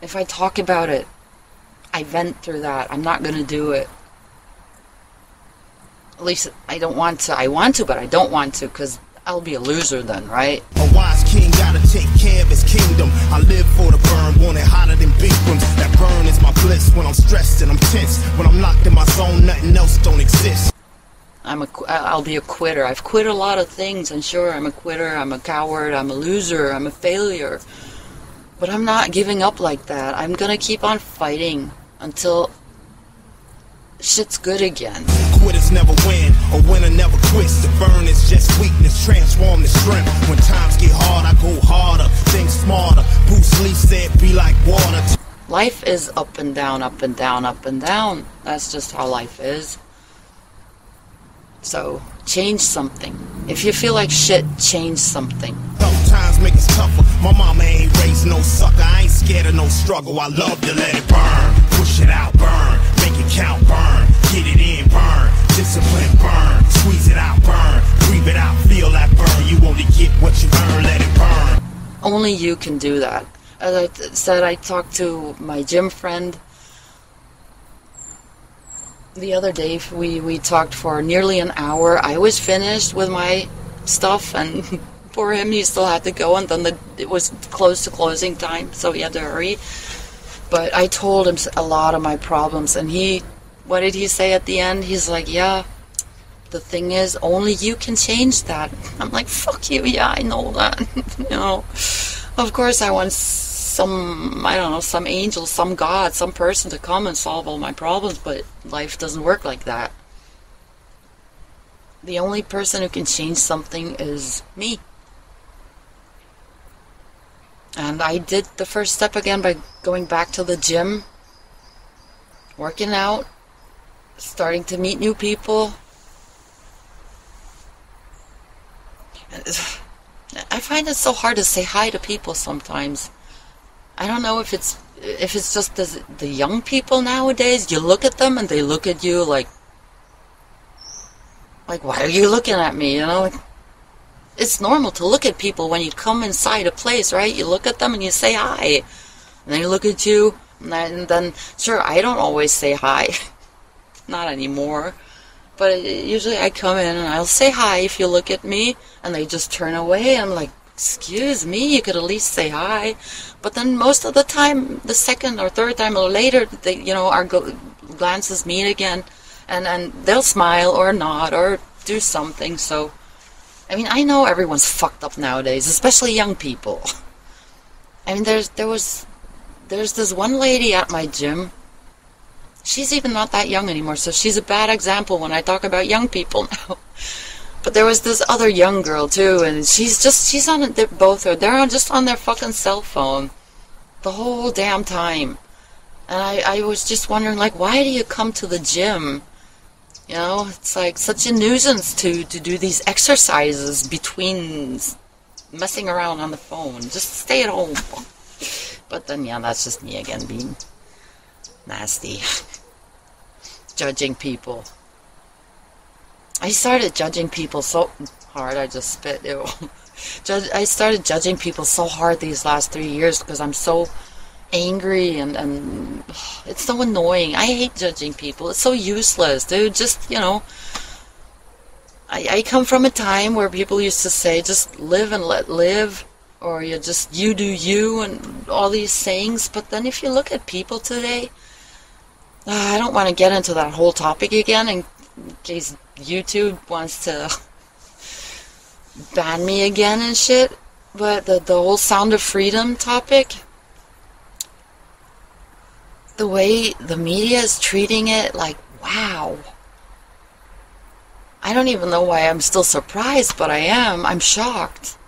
if I talk about it, I vent through that. I'm not gonna do it. At least I don't want to. I want to, but I don't want to, because I'll be a loser then, right? A wise king gotta take care of his kingdom. I live for the burn, want it hotter than big ones. That burn is my bliss when I'm stressed and I'm tense. When I'm locked in my zone, nothing else don't exist. I'm a, I'll be a quitter. I've quit a lot of things, I'm sure. I'm a quitter, I'm a coward, I'm a loser, I'm a failure. But I'm not giving up like that. I'm gonna keep on fighting until shit's good again. Quitters never win, a winner never quits. The burn is just weakness, transform to strength. When times get hard, I go harder, think smarter. Bruce Lee said, be like water. Life is up and down, up and down, up and down. That's just how life is. So, change something. If you feel like shit, change something. Tough times make us tougher. My mama ain't raised no sucker. I ain't scared of no struggle. I love to let it burn. Push it out, burn. Make it count, burn. Get it in, burn. Discipline, burn. Squeeze it out, burn. Breathe it out, feel that burn. You only get what you earn, let it burn. Only you can do that. As I said, I talked to my gym friend the other day. We, we talked for nearly an hour. I was finished with my stuff, and for him, he still had to go, and then the, it was close to closing time, so he had to hurry. But I told him a lot of my problems, and he, what did he say at the end? He's like, yeah, the thing is, only you can change that. I'm like, fuck you, yeah, I know that. You know, of course I want some, I don't know, some angel, some god, some person to come and solve all my problems, but life doesn't work like that. The only person who can change something is me. And I did the first step again by going back to the gym, working out, starting to meet new people. I find it so hard to say hi to people sometimes. I don't know if it's if it's just the, the young people nowadays. You look at them and they look at you like, like why are you looking at me? You know, like, it's normal to look at people when you come inside a place, right? You look at them and you say hi. And they look at you, and then, and then sure, I don't always say hi. Not anymore. But usually I come in and I'll say hi if you look at me, and they just turn away. I'm like, excuse me, you could at least say hi. But then most of the time, the second or third time or later, they, you know, our glances meet again, and, and they'll smile or nod or do something, so... I mean, I know everyone's fucked up nowadays, especially young people. I mean, there's there was there's this one lady at my gym. She's even not that young anymore, so she's a bad example when I talk about young people now. But there was this other young girl too, and she's just she's on they're both are they're on just on their fucking cell phone the whole damn time. And I I was just wondering, like, why do you come to the gym? You know, it's like such a nuisance to, to do these exercises between messing around on the phone. Just stay at home. But then, yeah, that's just me again being nasty. Judging people. I started judging people so hard, I just spit, ew. I started judging people so hard these last three years because I'm so angry and, and it's so annoying. I hate judging people. It's so useless, dude. Just, you know, I, I come from a time where people used to say, just live and let live, or you just, you do you, and all these sayings. But then if you look at people today, uh, I don't want to get into that whole topic again in case YouTube wants to ban me again and shit, but the, the whole Sound of Freedom topic, the way the media is treating it, like, wow. I don't even know why I'm still surprised, but I am. I'm shocked.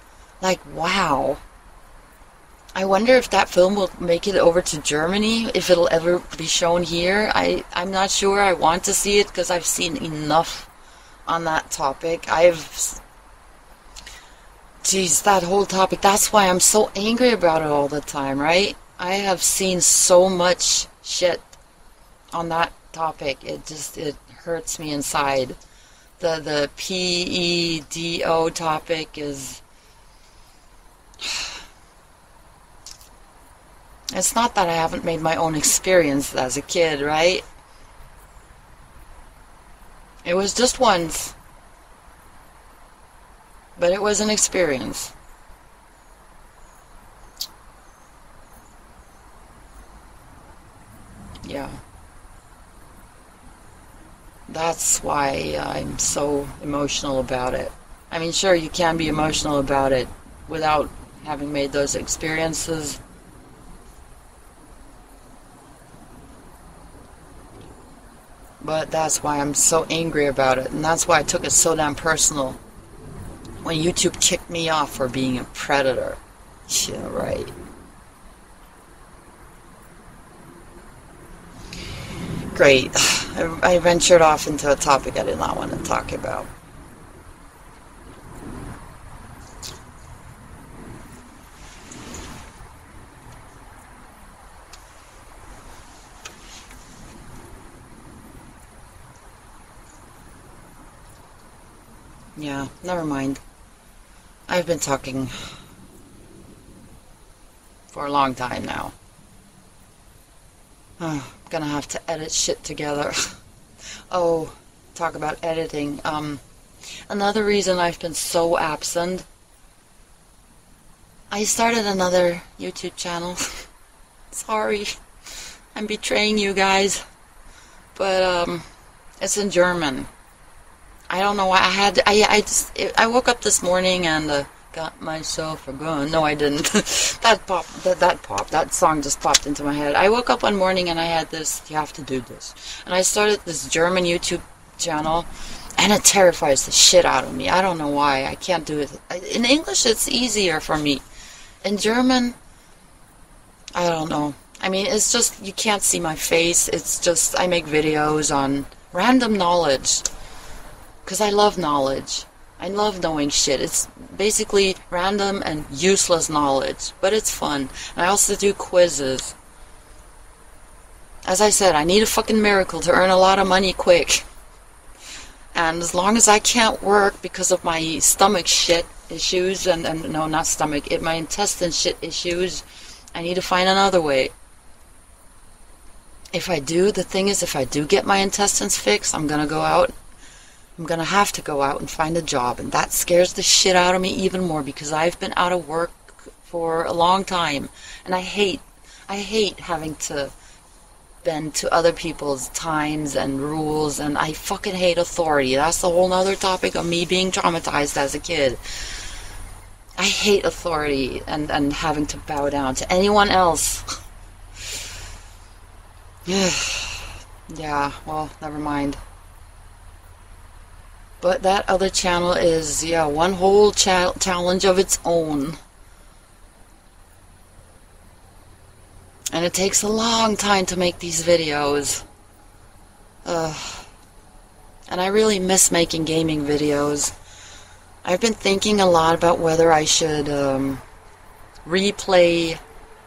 Like, wow. I wonder if that film will make it over to Germany, if it'll ever be shown here. I, I'm not sure. I want to see it because I've seen enough on that topic. I've Jeez, that whole topic, that's why I'm so angry about it all the time, right? I have seen so much shit on that topic. It just, it hurts me inside. The, the P E D O topic is... It's not that I haven't made my own experience as a kid, right? It was just once. But it was an experience. Yeah. That's why I'm so emotional about it. I mean, sure, you can be emotional about it without having made those experiences. But that's why I'm so angry about it. And that's why I took it so damn personal when YouTube kicked me off for being a predator. Yeah, right. Great. I, I ventured off into a topic I did not want to talk about. Yeah, never mind. I've been talking for a long time now. Oh, I'm gonna have to edit shit together. Oh, talk about editing. Um, another reason I've been so absent. I started another YouTube channel. Sorry, I'm betraying you guys. But um, it's in German. I don't know why I had I I just it, I woke up this morning and uh, got myself a gun. No, I didn't. that pop that that pop that song just popped into my head. I woke up one morning and I had this. You have to do this. And I started this German YouTube channel, and it terrifies the shit out of me. I don't know why. I can't do it. In English, it's easier for me. In German, I don't know. I mean, it's just you can't see my face. It's just I make videos on random knowledge. Because I love knowledge. I love knowing shit. It's basically random and useless knowledge. But it's fun. And I also do quizzes. As I said, I need a fucking miracle to earn a lot of money quick. And as long as I can't work because of my stomach shit issues, and, and no, not stomach, it, my intestine shit issues, I need to find another way. If I do, the thing is, if I do get my intestines fixed, I'm gonna go out I'm gonna have to go out and find a job, and that scares the shit out of me even more because I've been out of work for a long time, and I hate, I hate having to bend to other people's times and rules, and I fucking hate authority. That's the whole nother topic of me being traumatized as a kid. I hate authority and, and having to bow down to anyone else. Yeah, well, never mind. But that other channel is, yeah, one whole cha challenge of its own. And it takes a long time to make these videos. Uh, and I really miss making gaming videos. I've been thinking a lot about whether I should um, replay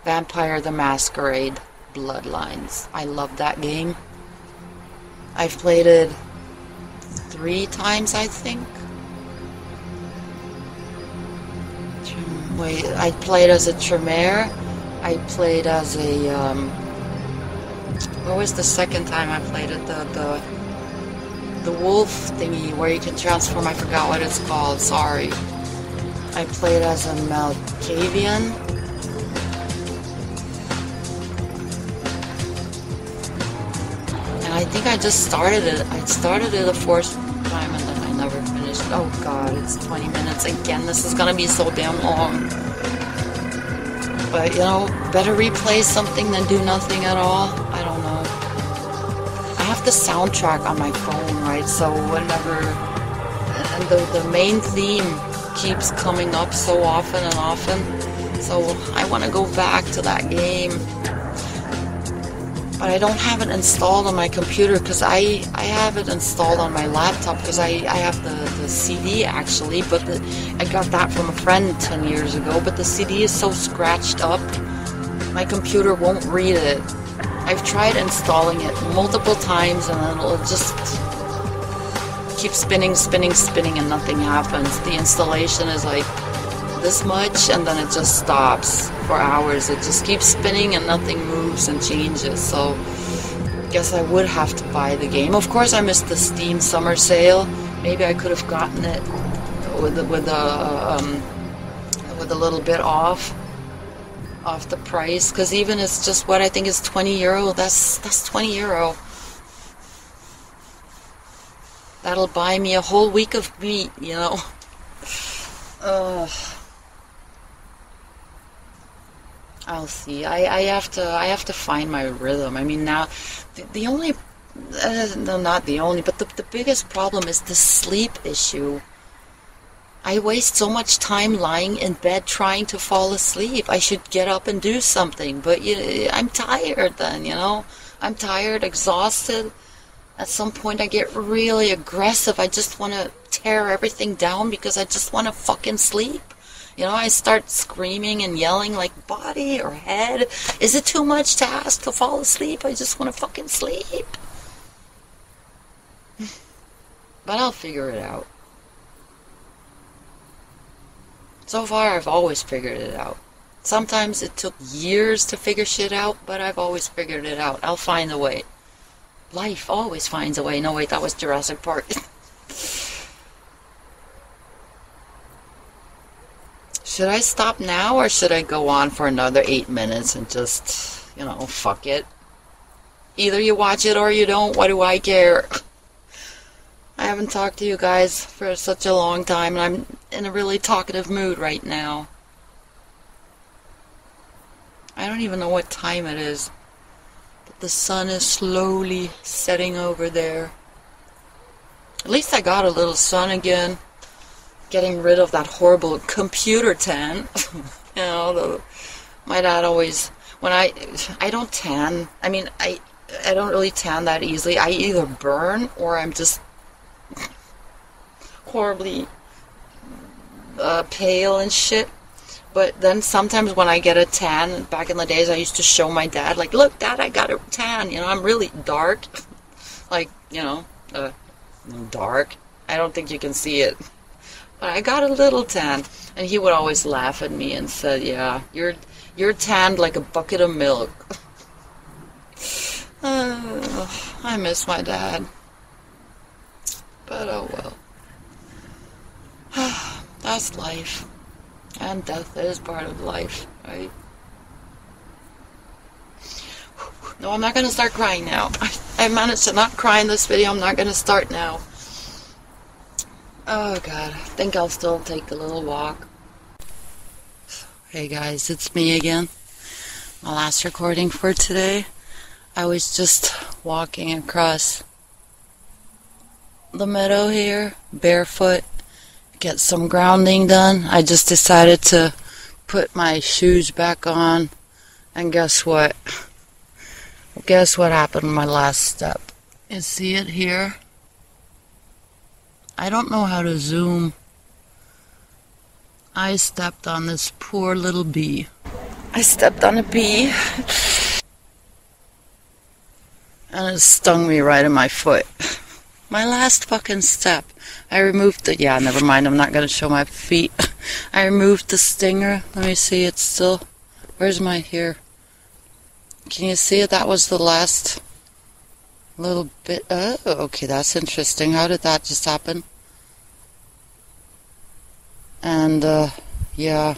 Vampire: The Masquerade Bloodlines. I love that game. I've played it three times, I think. Wait, I played as a Tremere. I played as a, um... what was the second time I played it? The, the, the wolf thingy where you can transform. I forgot what it's called. Sorry. I played as a Malkavian. And I think I just started it. I started it a force... time and then I never finished. Oh god, it's twenty minutes again. This is gonna be so damn long. But you know, better replay something than do nothing at all. I don't know. I have the soundtrack on my phone, right? So whenever, and the, the main theme keeps coming up so often and often. So I want to go back to that game. but I don't have it installed on my computer because I, I have it installed on my laptop because I, I have the, the C D actually, but the, I got that from a friend ten years ago, but the C D is so scratched up, my computer won't read it. I've tried installing it multiple times and it'll just keep spinning, spinning, spinning and nothing happens. The installation is like this much and then it just stops for hours. It just keeps spinning and nothing moves and changes. So I guess I would have to buy the game. Of course I missed the Steam summer sale. Maybe I could have gotten it with with a um, with a little bit off off the price, because even it's just what I think is twenty euro. That's that's twenty euro. That'll buy me a whole week of meat, you know. Ugh. I'll see. I, I have to I have to find my rhythm. I mean, now the, the only uh, no, not the only, but the, the biggest problem is the sleep issue. I waste so much time lying in bed trying to fall asleep. I should get up and do something, but you, I'm tired then, you know. I'm tired, exhausted. At some point I get really aggressive. I just want to tear everything down because I just want to fucking sleep. You know, I start screaming and yelling like body or head. Is it too much to ask to fall asleep? I just want to fucking sleep. But I'll figure it out. So far, I've always figured it out. Sometimes it took years to figure shit out, but I've always figured it out. I'll find a way. Life always finds a way. No, wait, that was Jurassic Park. Should I stop now or should I go on for another eight minutes and just, you know, fuck it? Either you watch it or you don't. What do I care? I haven't talked to you guys for such a long time and I'm in a really talkative mood right now. I don't even know what time it is. The sun is slowly setting over there. At least I got a little sun again. Getting rid of that horrible computer tan. You know, the, my dad always... When I... I don't tan. I mean, I, I don't really tan that easily. I either burn or I'm just horribly uh, pale and shit. But then sometimes when I get a tan, back in the days I used to show my dad, like, look, Dad, I got a tan, you know, I'm really dark. Like, you know, uh, dark. I don't think you can see it. But I got a little tan. And he would always laugh at me and said, yeah, you're, you're tanned like a bucket of milk. uh, I miss my dad. But oh well. That's life. And death is part of life, right? No, I'm not going to start crying now. I, I managed to not cry in this video. I'm not going to start now. Oh, God. I think I'll still take a little walk. Hey, guys. It's me again. My last recording for today. I was just walking across the meadow here, barefoot. Get some grounding done. I just decided to put my shoes back on, and guess what? Guess what happened in my last step? You see it here? I don't know how to zoom. I stepped on this poor little bee. I stepped on a bee, and it stung me right in my foot. My last fucking step. I removed the... Yeah, never mind. I'm not going to show my feet. I removed the stinger. Let me see. It's still... Where's my... Here. Can you see it? That was the last little bit. Oh, okay. That's interesting. How did that just happen? And, uh, yeah.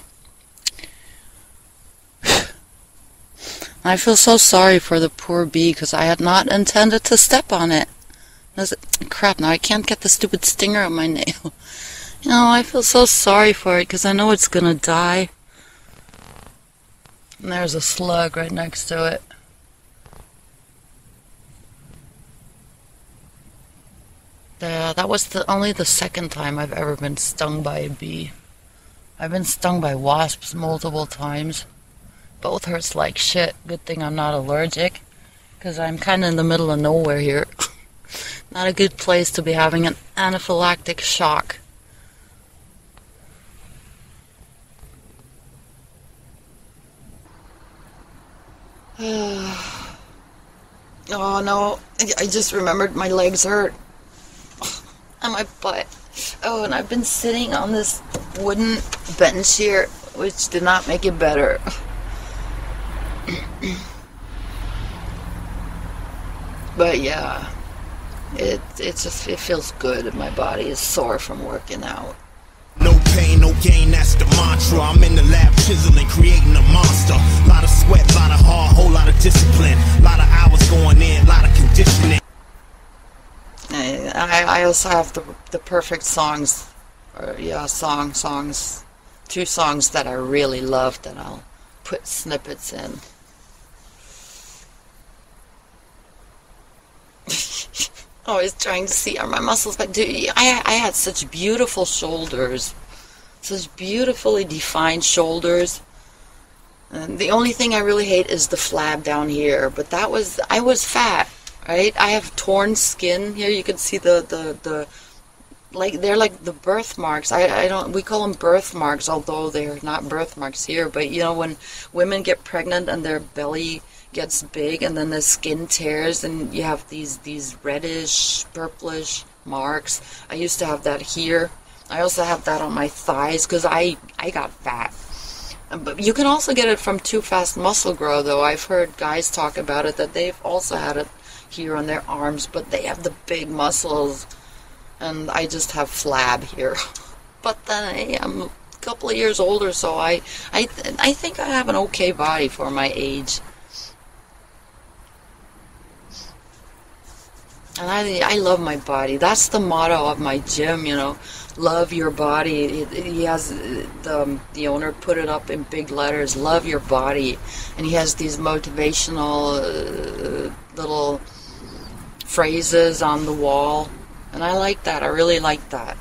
I feel so sorry for the poor bee because I had not intended to step on it. Crap, now I can't get the stupid stinger on my nail. You know, I feel so sorry for it because I know it's gonna die. And there's a slug right next to it. Yeah, that was the only the second time I've ever been stung by a bee. I've been stung by wasps multiple times. Both hurts like shit. Good thing I'm not allergic. because I'm kind of in the middle of nowhere here. Not a good place to be having an anaphylactic shock. Oh no, I just remembered my legs hurt. And my butt. Oh, and I've been sitting on this wooden bench here, which did not make it better. But yeah, it it's just, it feels good. My body is sore from working out. No pain, no gain, that's the mantra. I'm in the lab chiseling, creating a monster. Lot of sweat, lot of hard, whole lot of discipline. Lot of hours going in, lot of conditioning. I, I also have the, the perfect songs, or yeah, song, songs, two songs that I really love that I'll put snippets in. Always trying to see are my muscles back. Dude, I, I had such beautiful shoulders, such beautifully defined shoulders. And the only thing I really hate is the flab down here, but that was, I was fat. Right? I have torn skin here. You can see the, the, the like they're like the birthmarks. I, I don't, we call them birthmarks, although they're not birthmarks here. But you know, when women get pregnant and their belly gets big and then the skin tears and you have these, these reddish, purplish marks. I used to have that here. I also have that on my thighs because I, I got fat. But you can also get it from too fast muscle growth, though. I've heard guys talk about it, that they've also had it here on their arms, but they have the big muscles and I just have flab here. But then hey, I'm a couple of years older, so I I, th I think I have an okay body for my age. And I, I love my body. That's the motto of my gym, you know, love your body. He has, the, the owner put it up in big letters, love your body. And he has these motivational uh, little phrases on the wall, and I like that. I really like that.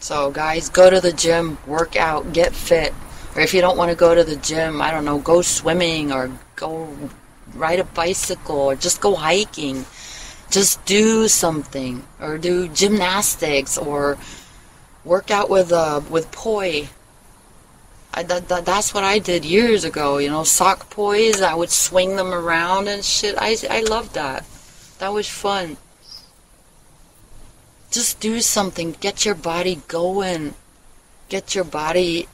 So guys, go to the gym, work out, get fit. Or if you don't want to go to the gym, I don't know, go swimming or go ride a bicycle or just go hiking. Just do something, or do gymnastics, or work out with uh with poi. I, that, that, that's what I did years ago, you know, sock poise. I would swing them around and shit. I, I loved that. That was fun. Just do something. Get your body going. Get your body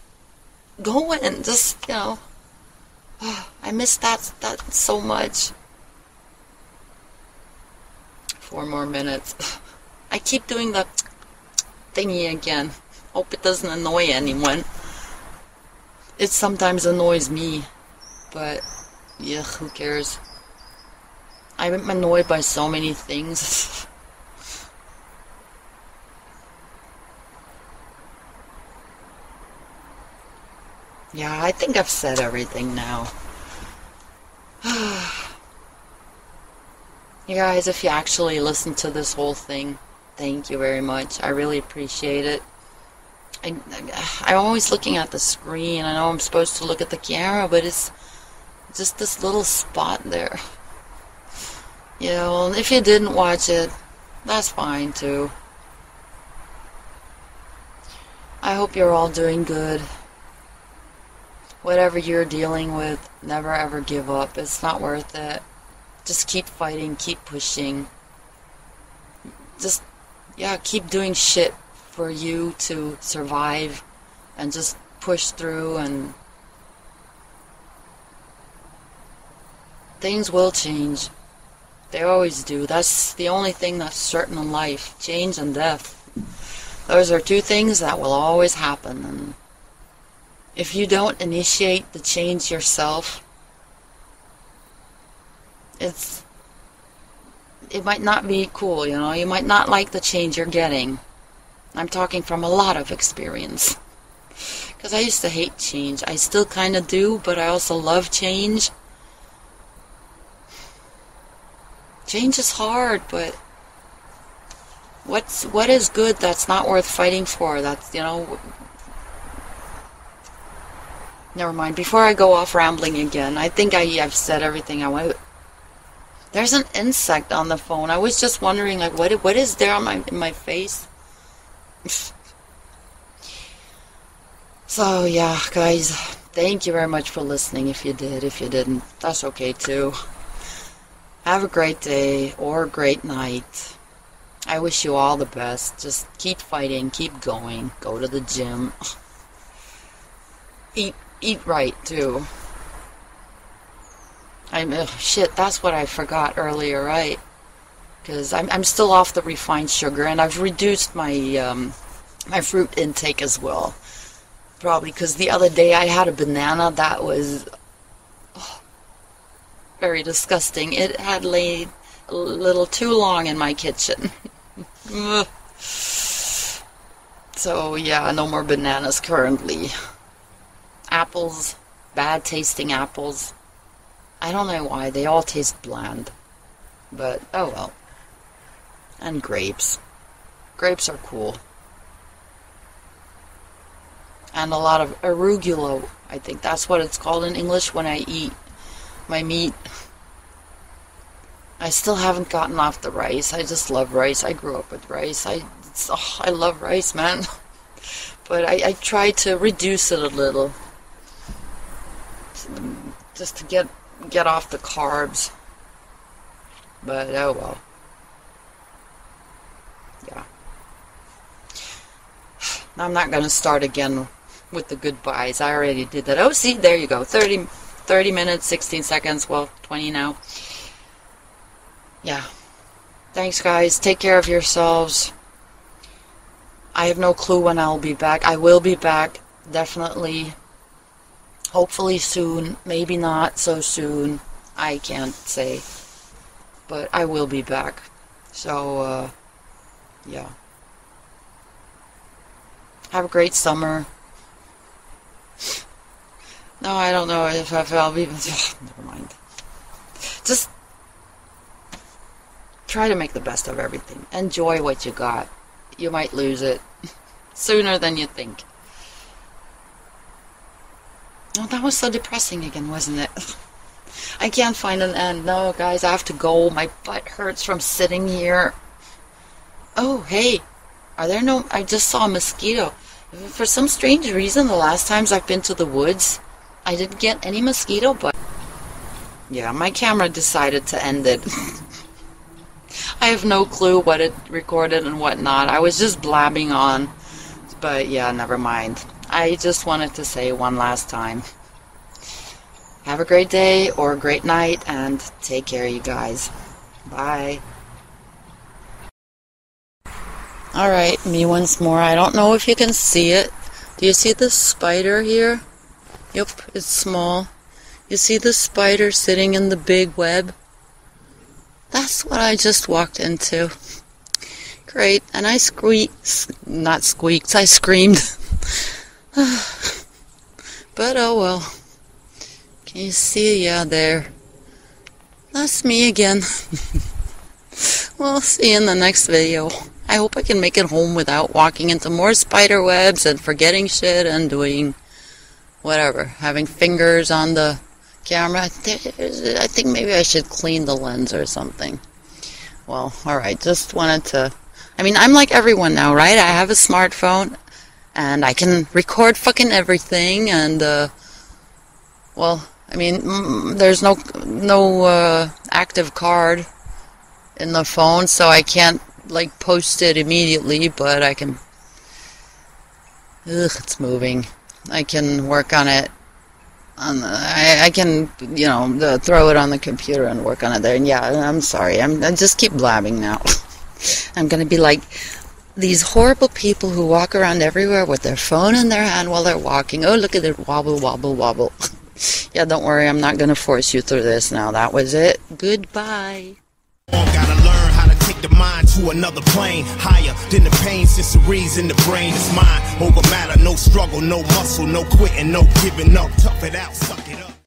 going. Just, you know, oh, I miss that, that so much. Four more minutes. I keep doing the thingy again. Hope it doesn't annoy anyone. It sometimes annoys me, but yeah, who cares? I'm annoyed by so many things. Yeah, I think I've said everything now. You guys, if you actually listen to this whole thing, thank you very much. I really appreciate it. I, I'm always looking at the screen. I know I'm supposed to look at the camera, but it's just this little spot there. You know, and if you didn't watch it, that's fine too. I hope you're all doing good. Whatever you're dealing with, never ever give up. It's not worth it. Just keep fighting, keep pushing. Just, yeah, keep doing shit for you to survive and just push through, and things will change. They always do. That's the only thing that's certain in life, change and death. Those are two things that will always happen. And if you don't initiate the change yourself, it's it might not be cool, you know, you might not like the change you're getting. I'm talking from a lot of experience, because I used to hate change. I still kind of do, but I also love change. Change is hard, but what's what is good that's not worth fighting for? That's, you know, never mind. Before I go off rambling again, I think I, I've said everything I want. There's an insect on the phone. I was just wondering, like, what what is there on my in my face? So yeah, guys, thank you very much for listening. If you did, if you didn't, that's okay too. Have a great day or a great night. I wish you all the best. Just keep fighting, keep going. Go to the gym. Eat eat right too. I'm ugh, shit. That's what I forgot earlier, right? Because I'm I'm still off the refined sugar, and I've reduced my um, my fruit intake as well. Probably because the other day I had a banana that was oh, very disgusting. It had laid a little too long in my kitchen. So yeah, no more bananas currently. Apples, bad tasting apples. I don't know why, they all taste bland, but oh well. And grapes. Grapes are cool. And a lot of arugula, I think that's what it's called in English when I eat my meat. I still haven't gotten off the rice. I just love rice. I grew up with rice. I, it's, oh, I love rice, man. But I, I try to reduce it a little. Just to get... get off the carbs, but oh well. Yeah, I'm not gonna start again with the goodbyes. I already did that. Oh, see, there you go. Thirty thirty minutes, sixteen seconds, well, twenty now. Yeah, thanks guys, take care of yourselves. I have no clue when I'll be back. I will be back, definitely. Hopefully soon, maybe not so soon, I can't say, but I will be back. So, uh, yeah. Have a great summer. No, I don't know if, if I'll be, never mind. Just try to make the best of everything. Enjoy what you got. You might lose it sooner than you think. Oh, that was so depressing again, wasn't it? I can't find an end. No, guys, I have to go. My butt hurts from sitting here. Oh, hey. Are there no... I just saw a mosquito. For some strange reason, the last times I've been to the woods, I didn't get any mosquito bite. Yeah, my camera decided to end it. I have no clue what it recorded and what not. I was just blabbing on. But, yeah, never mind. I just wanted to say one last time, have a great day or a great night, and take care, you guys. Bye. Alright, me once more. I don't know if you can see it. Do you see this spider here? Yep, it's small. You see the spider sitting in the big web? That's what I just walked into. Great, and I squeaked, not squeaked, I screamed. But oh well. Can you see? Yeah, there. That's me again. We'll see you in the next video. I hope I can make it home without walking into more spider webs and forgetting shit and doing whatever. Having fingers on the camera. I think maybe I should clean the lens or something. Well, alright. Just wanted to... I mean, I'm like everyone now, right? I have a smartphone. And I can record fucking everything, and, uh, well, I mean, mm, there's no, no, uh, active card in the phone, so I can't, like, post it immediately, but I can, ugh, it's moving, I can work on it, on the, I, I can, you know, the, throw it on the computer and work on it there, and yeah, I'm sorry, I'm, I just keep blabbing now. I'm gonna be like... these horrible people who walk around everywhere with their phone in their hand while they're walking. Oh, look at it. Wobble, wobble, wobble. Yeah, don't worry. I'm not going to force you through this now. That was it. Goodbye. Gotta learn how to take the mind to another plane. Higher than the pain, since the reason the brain is mine. Over matter, no struggle, no muscle, no quitting, no giving up. Tough it out, suck it up.